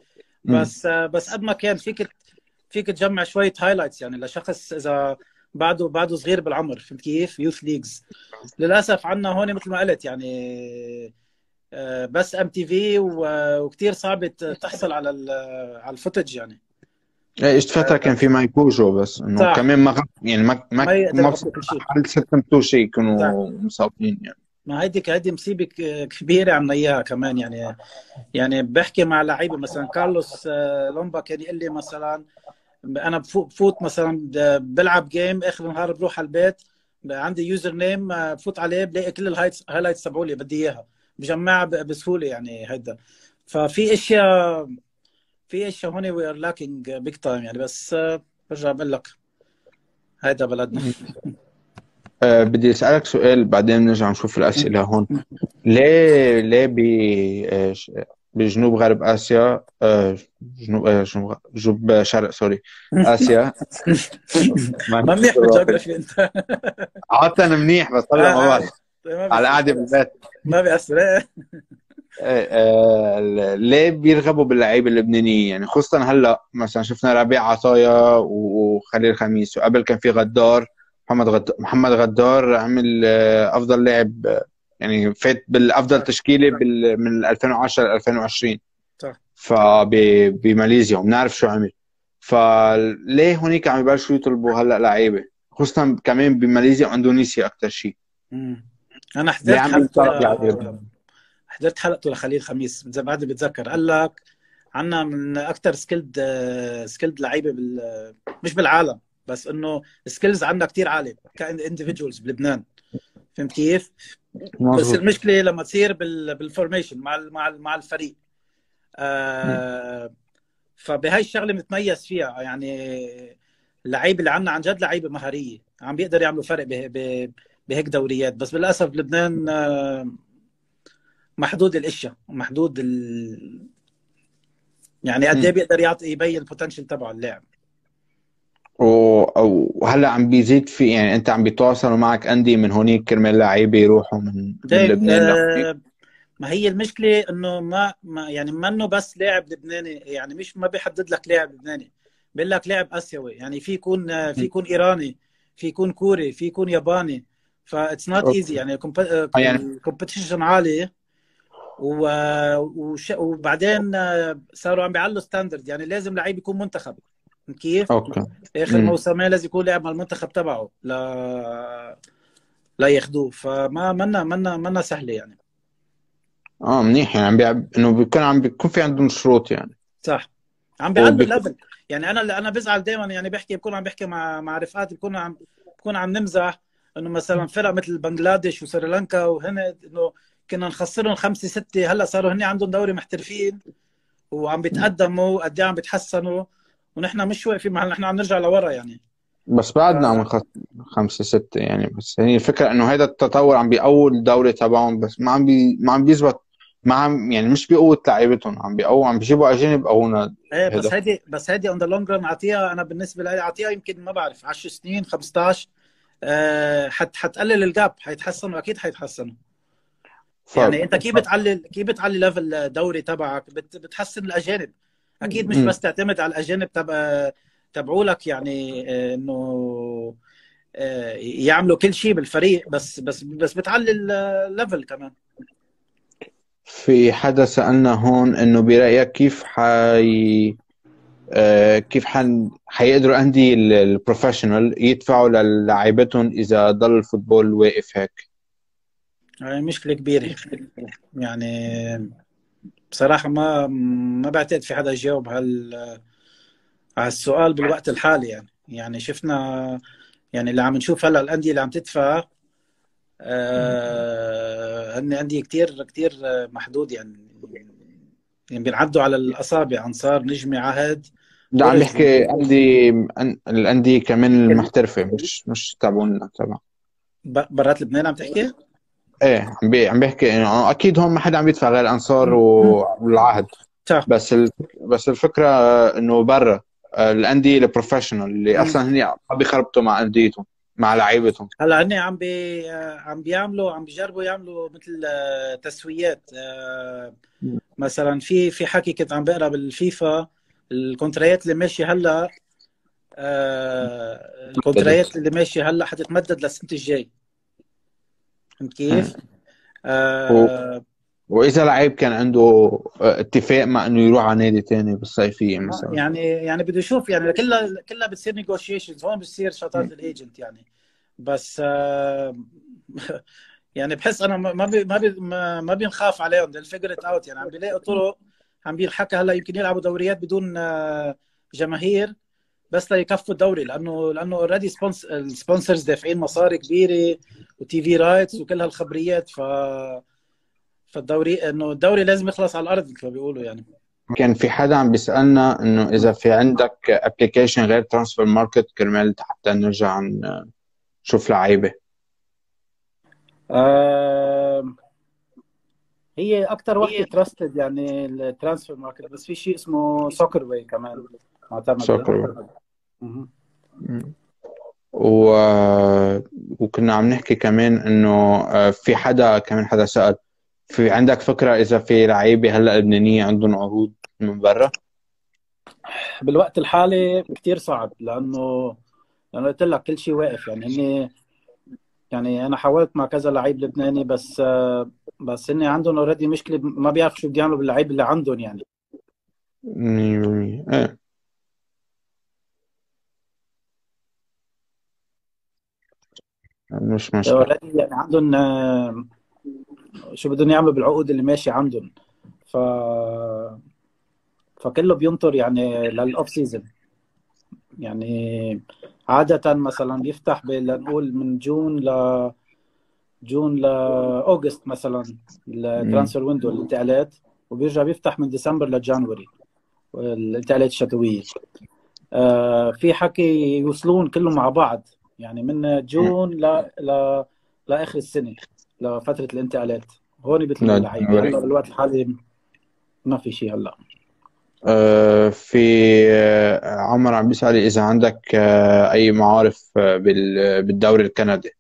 بس قد ما كان فيك تجمع شويه هايلايتس يعني لشخص اذا بعده صغير بالعمر، فهمت كيف؟ يوث ليجز للاسف عندنا هون مثل ما قلت يعني بس ام تي في، وكثير صعب تحصل على الفوتج يعني. ايه اجت فتره كان في مايكوجو، بس انه كمان ما يعني ما حل شيء يكونوا مصابين يعني. ما هيدي مصيبه كبيره عملنا اياها كمان يعني بحكي مع لعيبه مثلا كارلوس لومبا كان يقول لي مثلا انا بفوت مثلا بلعب جيم اخر النهار بروح على البيت عندي يوزر نيم بفوت عليه بلاقي كل الهايلايتس تبعولي بدي اياها بجمعها بسهوله يعني. هيدا ففي اشياء هون وي ار لاكينج بيج تايم يعني، بس برجع بقول لك هيدا بلدنا. بدي اسالك سؤال بعدين بنرجع نشوف الاسئله هون. ليه بجنوب غرب اسيا جنوب شرق سوري اسيا ما منيح بالجغرافيا انت عطنا منيح بس طلع ما بعرف على قاعده بالبيت ما بيأثر. ليه بيرغبوا باللعيبه اللبنانيه يعني، خصوصا هلا مثلا شفنا ربيع عطايا وخليل خميس، وقبل كان في غدار محمد غدار عمل افضل لاعب يعني فات بالافضل تشكيله من 2010 ل 2020 بماليزيا وبنعرف شو عمل. فليه هونيك عم يبلشوا يطلبوا هلا لعيبه خصوصا كمان بماليزيا واندونيسيا اكثر شيء؟ انا حضرت حلقته لخليل خميس بعدني بتذكر، قال لك عنا من اكثر سكيلد لعيبه مش بالعالم، بس انه السكيلز عندنا كثير عاليه كانديفيدولز بلبنان، فهمت كيف؟ بس المشكله لما تصير بالفورميشن مع الفريق. فبهاي الشغله بنتميز فيها، يعني اللعيبه اللي عندنا عن جد لعيبه مهاريه، عم بيقدروا يعملوا فرق بهيك دوريات، بس للاسف لبنان محدود الاشياء، محدود يعني قد ايه بيقدر يعطي يبين البوتنشل تبعه اللاعب. وهلا عم بيزيد في، يعني انت عم بيتواصلوا معك انديه من هونيك كرمال لعيبه يروحوا من لبنان لهونيك؟ ما هي المشكله انه ما يعني منه بس لاعب لبناني، يعني مش ما بيحدد لك لاعب لبناني، بيقول لك لاعب اسيوي، يعني في يكون ايراني، في يكون كوري، في يكون ياباني، فاتس نوت ايزي، يعني كومبيتيشن عالي. وبعدين صاروا عم بيعلوا ستاندرد، يعني لازم لعيب يكون منتخب، كيف؟ اخر موسمين لازم يكون لاعب مع المنتخب تبعه لا ياخذوه، فما منا سهله يعني. منيح، يعني انه بيكون في عندهم شروط، يعني صح عم بيعلوا الليفل. يعني انا بزعل دائما، يعني بكون عم بحكي مع رفقاتي، بكون عم نمزح انه مثلا فرق مثل بنغلاديش وسريلانكا وهند، انه كنا نخسرهم 5-6، هلا صاروا هن عندهم دوري محترفين وعم بيتقدموا قد ايه، عم بيتحسنوا، ونحن مش واقفين، نحن عم نرجع لورا يعني، بس بعدنا عم نخسر 5-6 يعني. بس هي الفكره انه هذا التطور عم بيقوي الدوري تبعهم، بس ما عم بيزبط، يعني مش بقوه لعيبتهم، عم بيجيبوا اجانب قوونا. ايه بس هيدي اون ذا لونج ران عطيها، انا بالنسبه لي عطيها يمكن ما بعرف 10 سنين 15، حتقلل الجاب، حيتحسنوا اكيد حيتحسنوا. يعني انت كيف بتعلي ليفل الدوري تبعك؟ بتحسن الاجانب اكيد، مش بس تعتمد على الاجانب تبعولك، يعني انه يعملوا كل شيء بالفريق، بس بتعلي الليفل كمان. في حدا سالنا هون انه برايك كيف حيقدروا انديه البروفيشنال يدفعوا للاعيبتهم اذا ضل الفوتبول واقف هيك؟ يعني مشكله كبيره، يعني بصراحه ما بعتقد في حدا يجاوب على السؤال بالوقت الحالي. يعني شفنا، يعني اللي عم نشوف هلا الانديه اللي عم تدفع انديه كثير محدود، يعني بينعدوا على الاصابع، انصار، نجمه، عهد. لا عم بحكي الانديه كمان المحترفه، مش تبعنا، تبع برات لبنان عم تحكي؟ ايه عم بحكي انه اكيد هون ما حدا عم يدفع غير الانصار والعهد، بس الفكره انه برا الانديه البروفيشنال اللي اصلا هن عم بيخربطوا مع انديتهم، مع لعيبتهم. هلا هن عم بيجربوا يعملوا مثل تسويات، مثلا في حكي كنت عم بقرا بالفيفا، الكونترايات اللي ماشيه هلا حتتمدد للسنه الجاي، فهمت كيف؟ واذا لعيب كان عنده اتفاق مع انه يروح على نادي ثاني بالصيفيه مثلا، يعني بده يشوف، يعني كلها بتصير نيغوشيشنز، هون بتصير شطارة الايجنت يعني، بس يعني بحس انا ما بنخاف عليهم، الفيجرت اوت، يعني عم بيلاقوا طرق، عم بينحكى هلا يمكن يلعبوا دوريات بدون جماهير بس ليكفوا الدوري، لانه اوريدي السبونسرز دافعين مصاري كبيره وتي في رايتس وكل هالخبريات، فالدوري انه الدوري لازم يخلص على الارض مثل ما بيقولوا. يعني كان في حدا عم بيسالنا انه اذا في عندك ابلكيشن غير ترانسفير ماركت كرمال حتى نرجع نشوف لعيبه. هي اكثر وحده تراستد يعني الترانسفير ماركت، بس في شيء اسمه سوكر واي كمان معتمد. وكنا عم نحكي كمان انه في حدا سأل، في عندك فكره اذا في لعيبه هلا لبنانيه عندهم عروض من برا؟ بالوقت الحالي كثير صعب، لانه قلت لك كل شيء واقف، يعني انا حاولت مع كذا لعيب لبناني، بس هن عندهم اوريدي مشكله، ما بيعرفوا شو بده يعملوا باللعيب اللي عندهم، يعني ايه. مش مشكله. يعني عندهم شو بدهم يعملوا بالعقود اللي ماشي عندهم، فكله بينطر يعني للاوف سيزون. يعني عادة مثلا بيفتح لنقول من جون لاوغست مثلا الترانسفير ويندو الانتقالات، وبيرجع بيفتح من ديسمبر لجانوري الانتقالات الشتويه. في حكي يوصلون كلهم مع بعض يعني من جون لاخر السنه لفتره الانتقالات. هون بتلاقي اللعيبه هلا بالوقت الحالي ما في شيء. هلا في عمر عم بيسأل اذا عندك اي معارف بالدوري الكندي.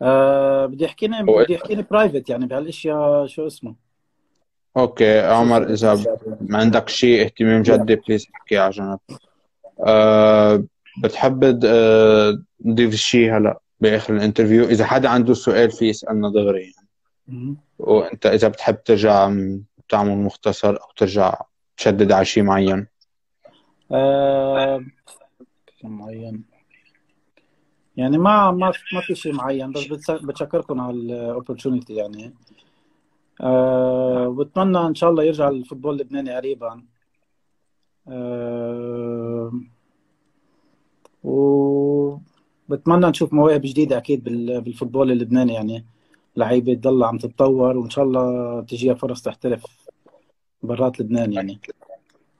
بدي يحكيني برايفت يعني بهالاشياء. شو اسمه؟ اوكي عمر، اذا ما عندك شيء اهتمام جدي بليز احكي على جنب. بتحب تضيف شيء هلا باخر الانترفيو؟ اذا حدا عنده سؤال فيه يسالنا دغري يعني. وانت اذا بتحب ترجع تعمل مختصر او ترجع تشدد على شيء معين. معين يعني ما في شيء معين، بس بتشكركم على الاوبورتونيتي يعني. وبتمنى ان شاء الله يرجع الفوتبول اللبناني قريبا. وبتمنى نشوف مواهب جديده اكيد بالفوتبول اللبناني يعني. لعيبه تضل عم تتطور وان شاء الله تجيها فرص تحترف برات لبنان يعني.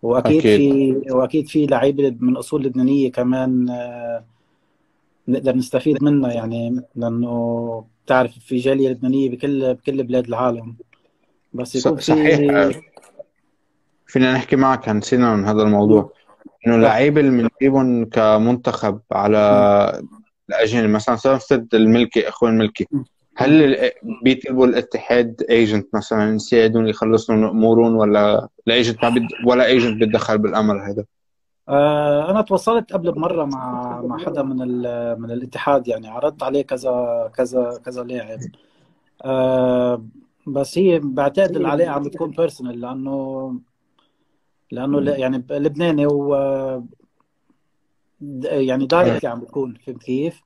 واكيد في لعيبه من اصول لبنانيه كمان نقدر نستفيد منها يعني، لانه بتعرف في جاليه لبنانيه بكل بلاد العالم. بس يكون صحيح فينا نحكي معك عن سنة من هذا الموضوع، انه لعيبه اللي بنجيبهم كمنتخب على الاجنبي مثلا، صار ضد الملكي اخوان الملكي، هل بيطلبوا الاتحاد ايجنت مثلا يساعدون يخلصوا من امورهم، ولا الايجنت ما ولا ايجنت بيتدخل بالامر هذا؟ انا تواصلت قبل بمره مع حدا من الاتحاد يعني، عرضت عليه كذا كذا كذا لاعب. بس هي بعتقد العلاقه عم بتكون بيرسونال، لانه يعني لبناني و يعني دايركتلي عم بتكون، فهمت كيف؟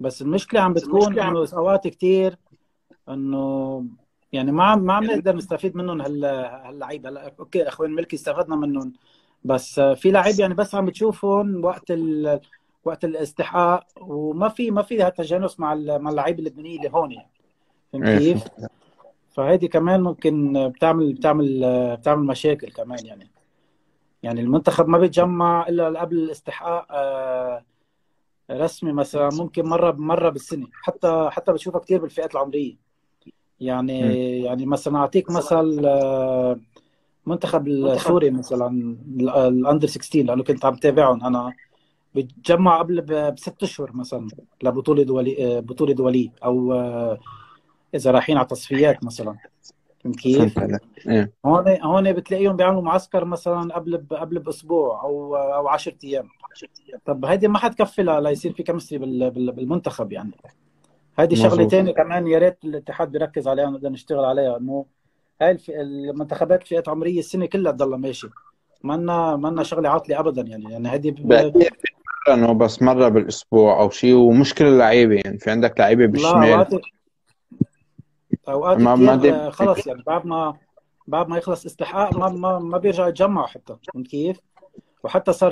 بس المشكله عم بتكون انه اوقات كثير انه يعني ما عم نقدر نستفيد منهم هاللعيبه. هلا اوكي اخوان ملكي استفدنا منهم، بس في لعيب يعني بس عم بتشوفهم وقت الاستحقاق، وما في هالتجانس مع اللعيبه اللبنانيه اللي هون يعني، فهمت كيف؟ فهيدي كمان ممكن بتعمل مشاكل كمان يعني المنتخب ما بيتجمع الا قبل الاستحقاق رسمي مثلا، ممكن مره بالسنه، حتى بشوفها كثير بالفئات العمريه يعني. يعني مثلا اعطيك مثل منتخب السوري مثلا الاندر 16، لانه كنت عم تابعهم انا، بتجمع قبل بست اشهر مثلا لبطوله دوليه، او اذا رايحين على تصفيات مثلا، فهمت كيف؟ هون بتلاقيهم بيعملوا معسكر مثلا قبل باسبوع او 10 ايام. طب هيدي ما حتكفي ليصير في كمستري بالمنتخب يعني. هيدي شغله ثانيه كمان يا ريت الاتحاد بيركز عليها ونقدر نشتغل عليها، انه هاي المنتخبات فئات عمريه السنه كلها تضلها ماشي، ما لنا شغله عاطله ابدا يعني. يعني هيدي انه بس مره بالاسبوع او شيء، ومشكله اللعيبه يعني. في عندك لعيبه بالشمال اوقات كثير خلص يعني بعد ما يخلص استحقاق ما بيرجعوا يتجمعوا حتى، فهمت كيف؟ وحتى صار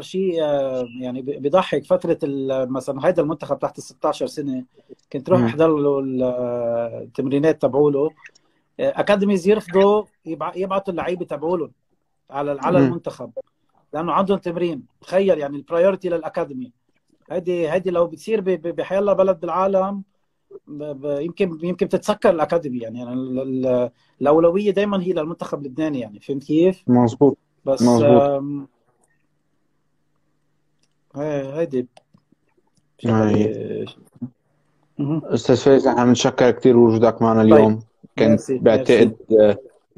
شيء يعني بيضحك. فتره مثلا هيدا المنتخب تحت ال 16 سنه كنت روح احضر له التمرينات تبعوله، اكاديميز يرفضوا يبعثوا اللعيبه تبعولهم على المنتخب لانه عندهم تمرين. تخيل يعني البرايورتي للاكاديمي. هيدي لو بتصير بحي الله بلد بالعالم يمكن تتسكر الاكاديمي يعني الاولويه دائما هي للمنتخب اللبناني يعني، فهمت كيف؟ مظبوط. بس هيدي استاذ فايز، احنا بنشكر كثير وجودك معنا اليوم. كنت بعتقد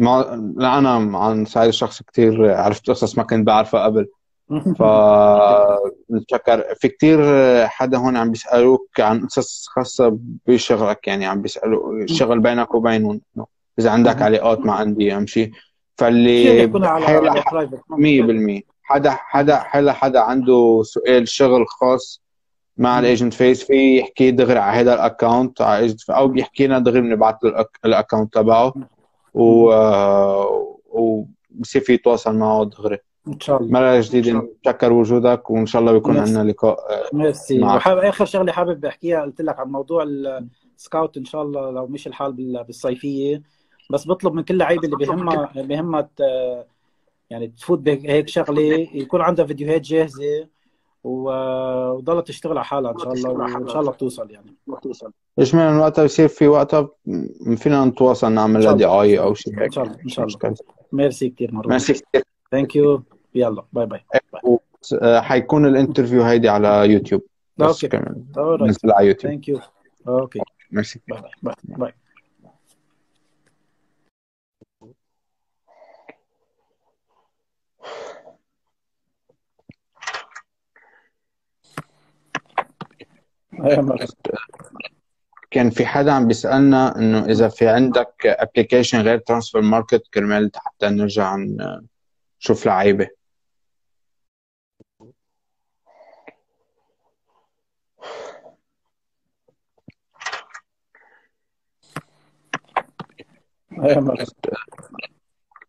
انا عن سعيد الشخص كثير عرفت قصص ما كنت بعرفها قبل، فنتشكر. في كثير حدا هون عم بيسالوك عن قصص خاصه بشغلك يعني، عم بيسالوا الشغل بينك وبينهم اذا عندك علاقات. ما عندي اهم شيء، فاللي 100% حدا عنده سؤال شغل خاص مع الايجنت فايز في يحكي دغري على هذا الاكونت او بيحكي لنا دغري بنبعث له الاكونت تبعه وبصير في يتواصل معه دغري ان شاء الله. مره جديده نتشكر وجودك وان شاء الله بيكون عندنا لقاء. ميرسي. اخر شغله حابب احكيها، قلت لك عن موضوع السكاوت ان شاء الله لو مش الحال بالصيفيه، بس بطلب من كل لعيبه اللي بهمها يعني تفوت بهيك شغله يكون عندها فيديوهات جاهزه وضلت تشتغل على حالها ان شاء الله، وان شاء الله بتوصل يعني بتوصل. ايش من وقتها بصير في وقتها فينا نتواصل نعمل لها دعايه او شيء هيك. ان شاء الله. ميرسي كثير مره. ميرسي كثير. ثانك يو. يلا باي باي. حيكون الانترفيو هيدي على يوتيوب. اوكي. نزل على يوتيوب. ثانك يو. اوكي. ميرسي. باي باي باي. كان في حدا عم بيسالنا انه اذا في عندك ابلكيشن غير ترانسفير ماركت كرمال حتى نرجع نشوف لعيبه.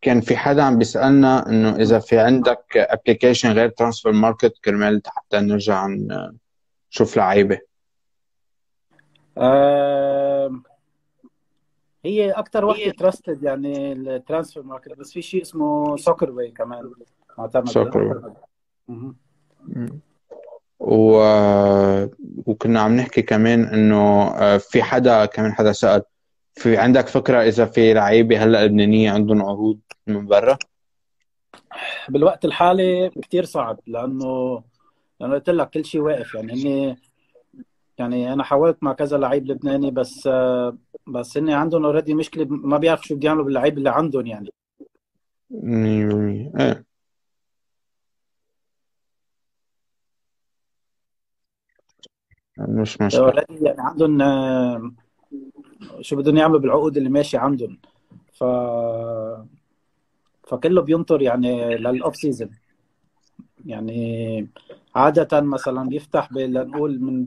كان في حدا عم بيسالنا انه اذا في عندك ابلكيشن غير ترانسفير ماركت كرمال حتى نرجع نشوف لعيبه. هي اكثر وحده تراستد يعني الترانسفير ماركت، بس في شيء اسمه سوكر واي كمان معتمد. سوكر وكنا عم نحكي كمان انه في حدا سال في عندك فكره اذا في لعيبه هلا لبنانيه عندهم عروض من برا؟ بالوقت الحالي كثير صعب لانه قلت لك كل شيء واقف يعني انا حاولت مع كذا لعيب لبناني بس هن عندهم اوريدي مشكله، ما بيعرفوا شو بده يعملوا باللعيب اللي عندهم يعني. ايه مش مشكله اوريدي يعني عندهم شو بدهم يعملوا بالعقود اللي ماشي عندهم، فكله بينطر يعني للاوف سيزون. يعني عادة مثلا بيفتح لنقول من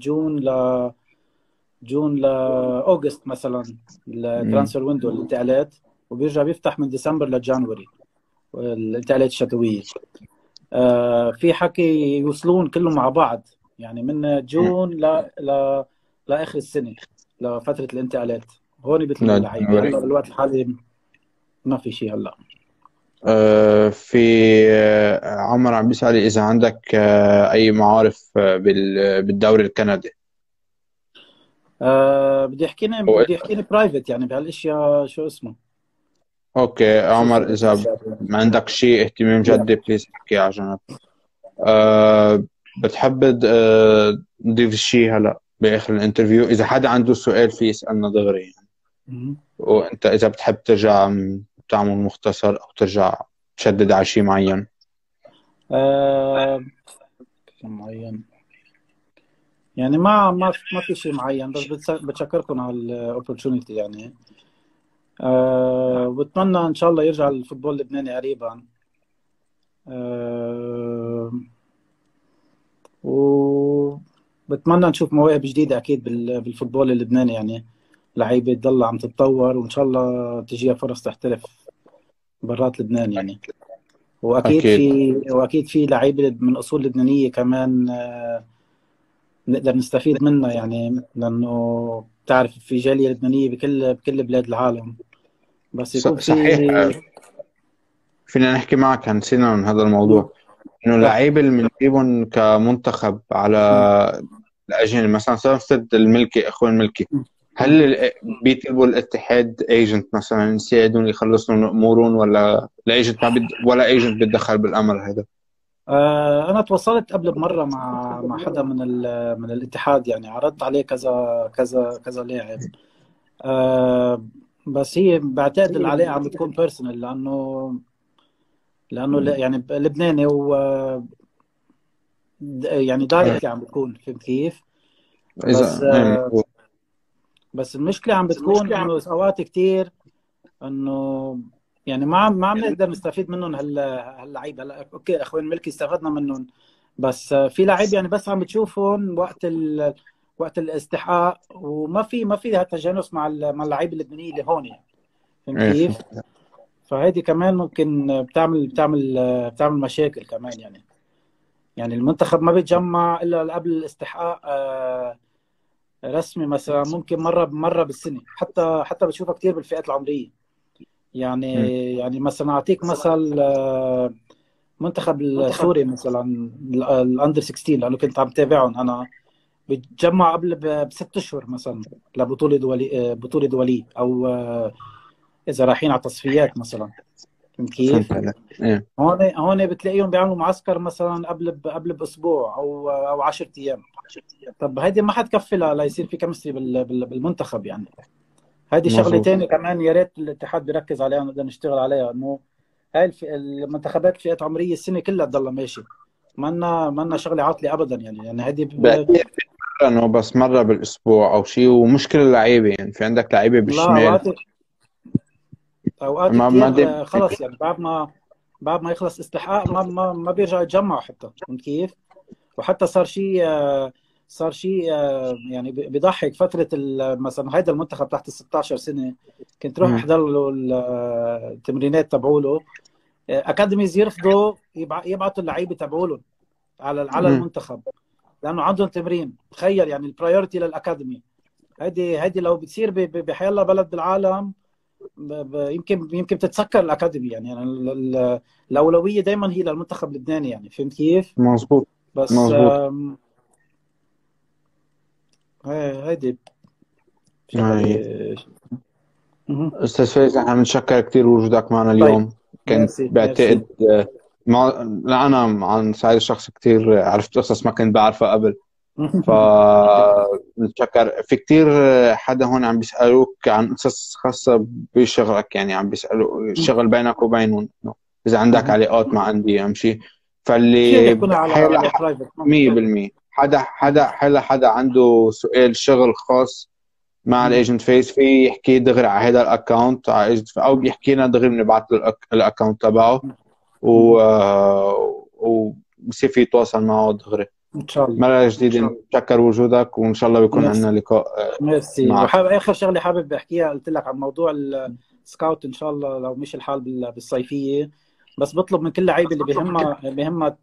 جون لأوغست مثلا الترانسفير ويندو الانتقالات، وبيرجع بيفتح من ديسمبر لجانوري الانتقالات الشتوية. في حكي يوصلون كلهم مع بعض يعني من جون ل لآخر السنة لفترة الانتقالات، هون بيطلعوا اللعيبة. هلا بالوقت الحالي ما في شيء هلا. في عمر عم بيسأل إذا عندك أي معارف بالدوري الكندي. بدي أحكينا برايفت يعني بهالأشياء شو اسمه. أوكي عمر، إذا ما عندك شيء اهتمام جدي بليز احكي على جنب. بتحب نضيف شيء هلا بآخر الانترفيو؟ إذا حدا عنده سؤال في يسألنا دغري يعني. وأنت إذا بتحب ترجع تعمل مختصر او ترجع تشدد على شيء معين. معين يعني ما في شيء معين، بس بتشكركم على الاوبورتونيتي يعني. وبتمنى ان شاء الله يرجع الفوتبول اللبناني قريبا. وبتمنى نشوف مواهب جديده اكيد بالفوتبول اللبناني يعني، لعيبه تضل عم تتطور وان شاء الله تجيها فرص تحترف برات لبنان يعني. واكيد في لعيبه من اصول لبنانيه كمان نقدر نستفيد منها يعني، لانه بتعرف في جاليه لبنانيه بكل بلاد العالم. بس يكون صحيح فينا نحكي معك نسينا من هذا الموضوع انه لعيبه اللي بنجيبهم كمنتخب على الاجنبي مثلا صفقه الملكي اخوان الملكي، هل بيطلبوا الاتحاد ايجنت مثلا يساعدون يخلصون امورهم ولا الايجنت ولا ايجنت بيتدخل بالامر هذا؟ انا تواصلت قبل بمره مع حدا من الاتحاد يعني، عرضت عليه كذا كذا كذا لاعب. بس هي بعتقد العلاقه عم بتكون بيرسونال لانه يعني لبناني و يعني دايركت عم بتكون، فهمت كيف؟ بس المشكله عم بتكون انه اوقات كثير انه يعني ما عم نقدر نستفيد منهم هاللعيب. هلا اوكي اخوان ملكي استفدنا منهم، بس في لعيب يعني بس عم تشوفهم وقت الاستحقاق، وما في هالتجانس مع اللعيبه اللبنانيه اللي هون يعني، فهمت كيف؟ فهيدي كمان ممكن بتعمل مشاكل كمان يعني المنتخب ما بيتجمع الا قبل الاستحقاق رسمي، مثلا ممكن مره بالسنه، حتى بتشوفها كثير بالفئات العمريه يعني يعني مثلا اعطيك مثل منتخب السوري مثلا الاندر 16 لانه كنت عم تابعهم انا، بيتجمع قبل بست اشهر مثلا لبطوله بطوله دوليه او اذا رايحين على تصفيات مثلا، فهمت كيف؟ هون بتلاقيهم بيعملوا معسكر مثلا قبل باسبوع او 10 ايام. طب هيدي ما حتكفي ليصير في كمستري بالمنتخب يعني. هيدي شغله ثانيه كمان يا ريت الاتحاد بيركز عليها، نقدر نشتغل عليها، انه هاي المنتخبات فئات عمريه السنه كلها تضلها ماشي، ما لنا شغله عاطله ابدا يعني هيدي انه بس مره بالاسبوع او شيء، ومشكله اللعيبه يعني في عندك لعيبه بالشمال اوقات كتير خلص يعني بعد ما يخلص استحقاق ما بيرجعوا يتجمعوا حتى، فهمت كيف؟ وحتى صار شيء يعني بيضحك فتره مثلا هيدا المنتخب تحت ال 16 سنه كنت روح احضر له التمرينات تبعوله، اكاديميز يرفضوا يبعثوا اللعيبه تبعولهم على المنتخب لانه عندهم تمرين، تخيل يعني البرايورتي للاكاديمي. هيدي لو بتصير بحي الله بلد بالعالم يمكن تتسكر الاكاديمي يعني الاولويه دائما هي للمنتخب اللبناني يعني، فهمت كيف؟ مظبوط. بس مظبوط. هيدي استاذ فايز احنا بنشكر كثير وجودك معنا اليوم. طيب. كنت بعتقد انا عن سعيد الشخص كثير عرفت قصص ما كنت بعرفها قبل، فنتشكر. في كثير حدا هون عم بيسالوك عن قصص خاصه بشغلك يعني، عم بيسالوا الشغل بينك وبينهم اذا عندك علاقات ما عندي ام شيء، فاللي 100% حدا عنده سؤال شغل خاص مع الايجنت فايز في يحكي دغري على هذا الاكونت او بيحكي لنا دغري بنبعث له الاكونت تبعه وبصير في يتواصل معه دغري ان شاء الله. مرة جديدة نتشكر وجودك وان شاء الله بيكون عندنا لقاء. ميرسي. اخر شغلة حابب احكيها، قلت لك عن موضوع السكاوت ان شاء الله لو مش الحال بالصيفية، بس بطلب من كل لعيبة اللي بهمها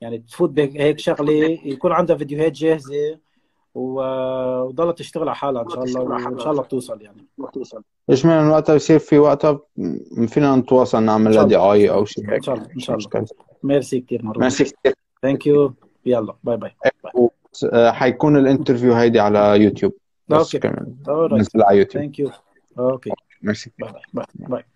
يعني تفوت بهيك شغلة يكون عندها فيديوهات جاهزة وضلها تشتغل على حالها ان شاء الله، وان شاء الله بتوصل يعني اجمالا وقتها بصير في وقتها فينا نتواصل نعمل لها دعاية او شيء هيك ان شاء الله. ان شاء الله. ميرسي كثير مرة. ميرسي كثير. ثانك يو. يلا باي باي. حيكون الانترفيو هيدي على يوتيوب. اوكي. على يوتيوب. ثانك يو. اوكي. ميرسي. باي باي.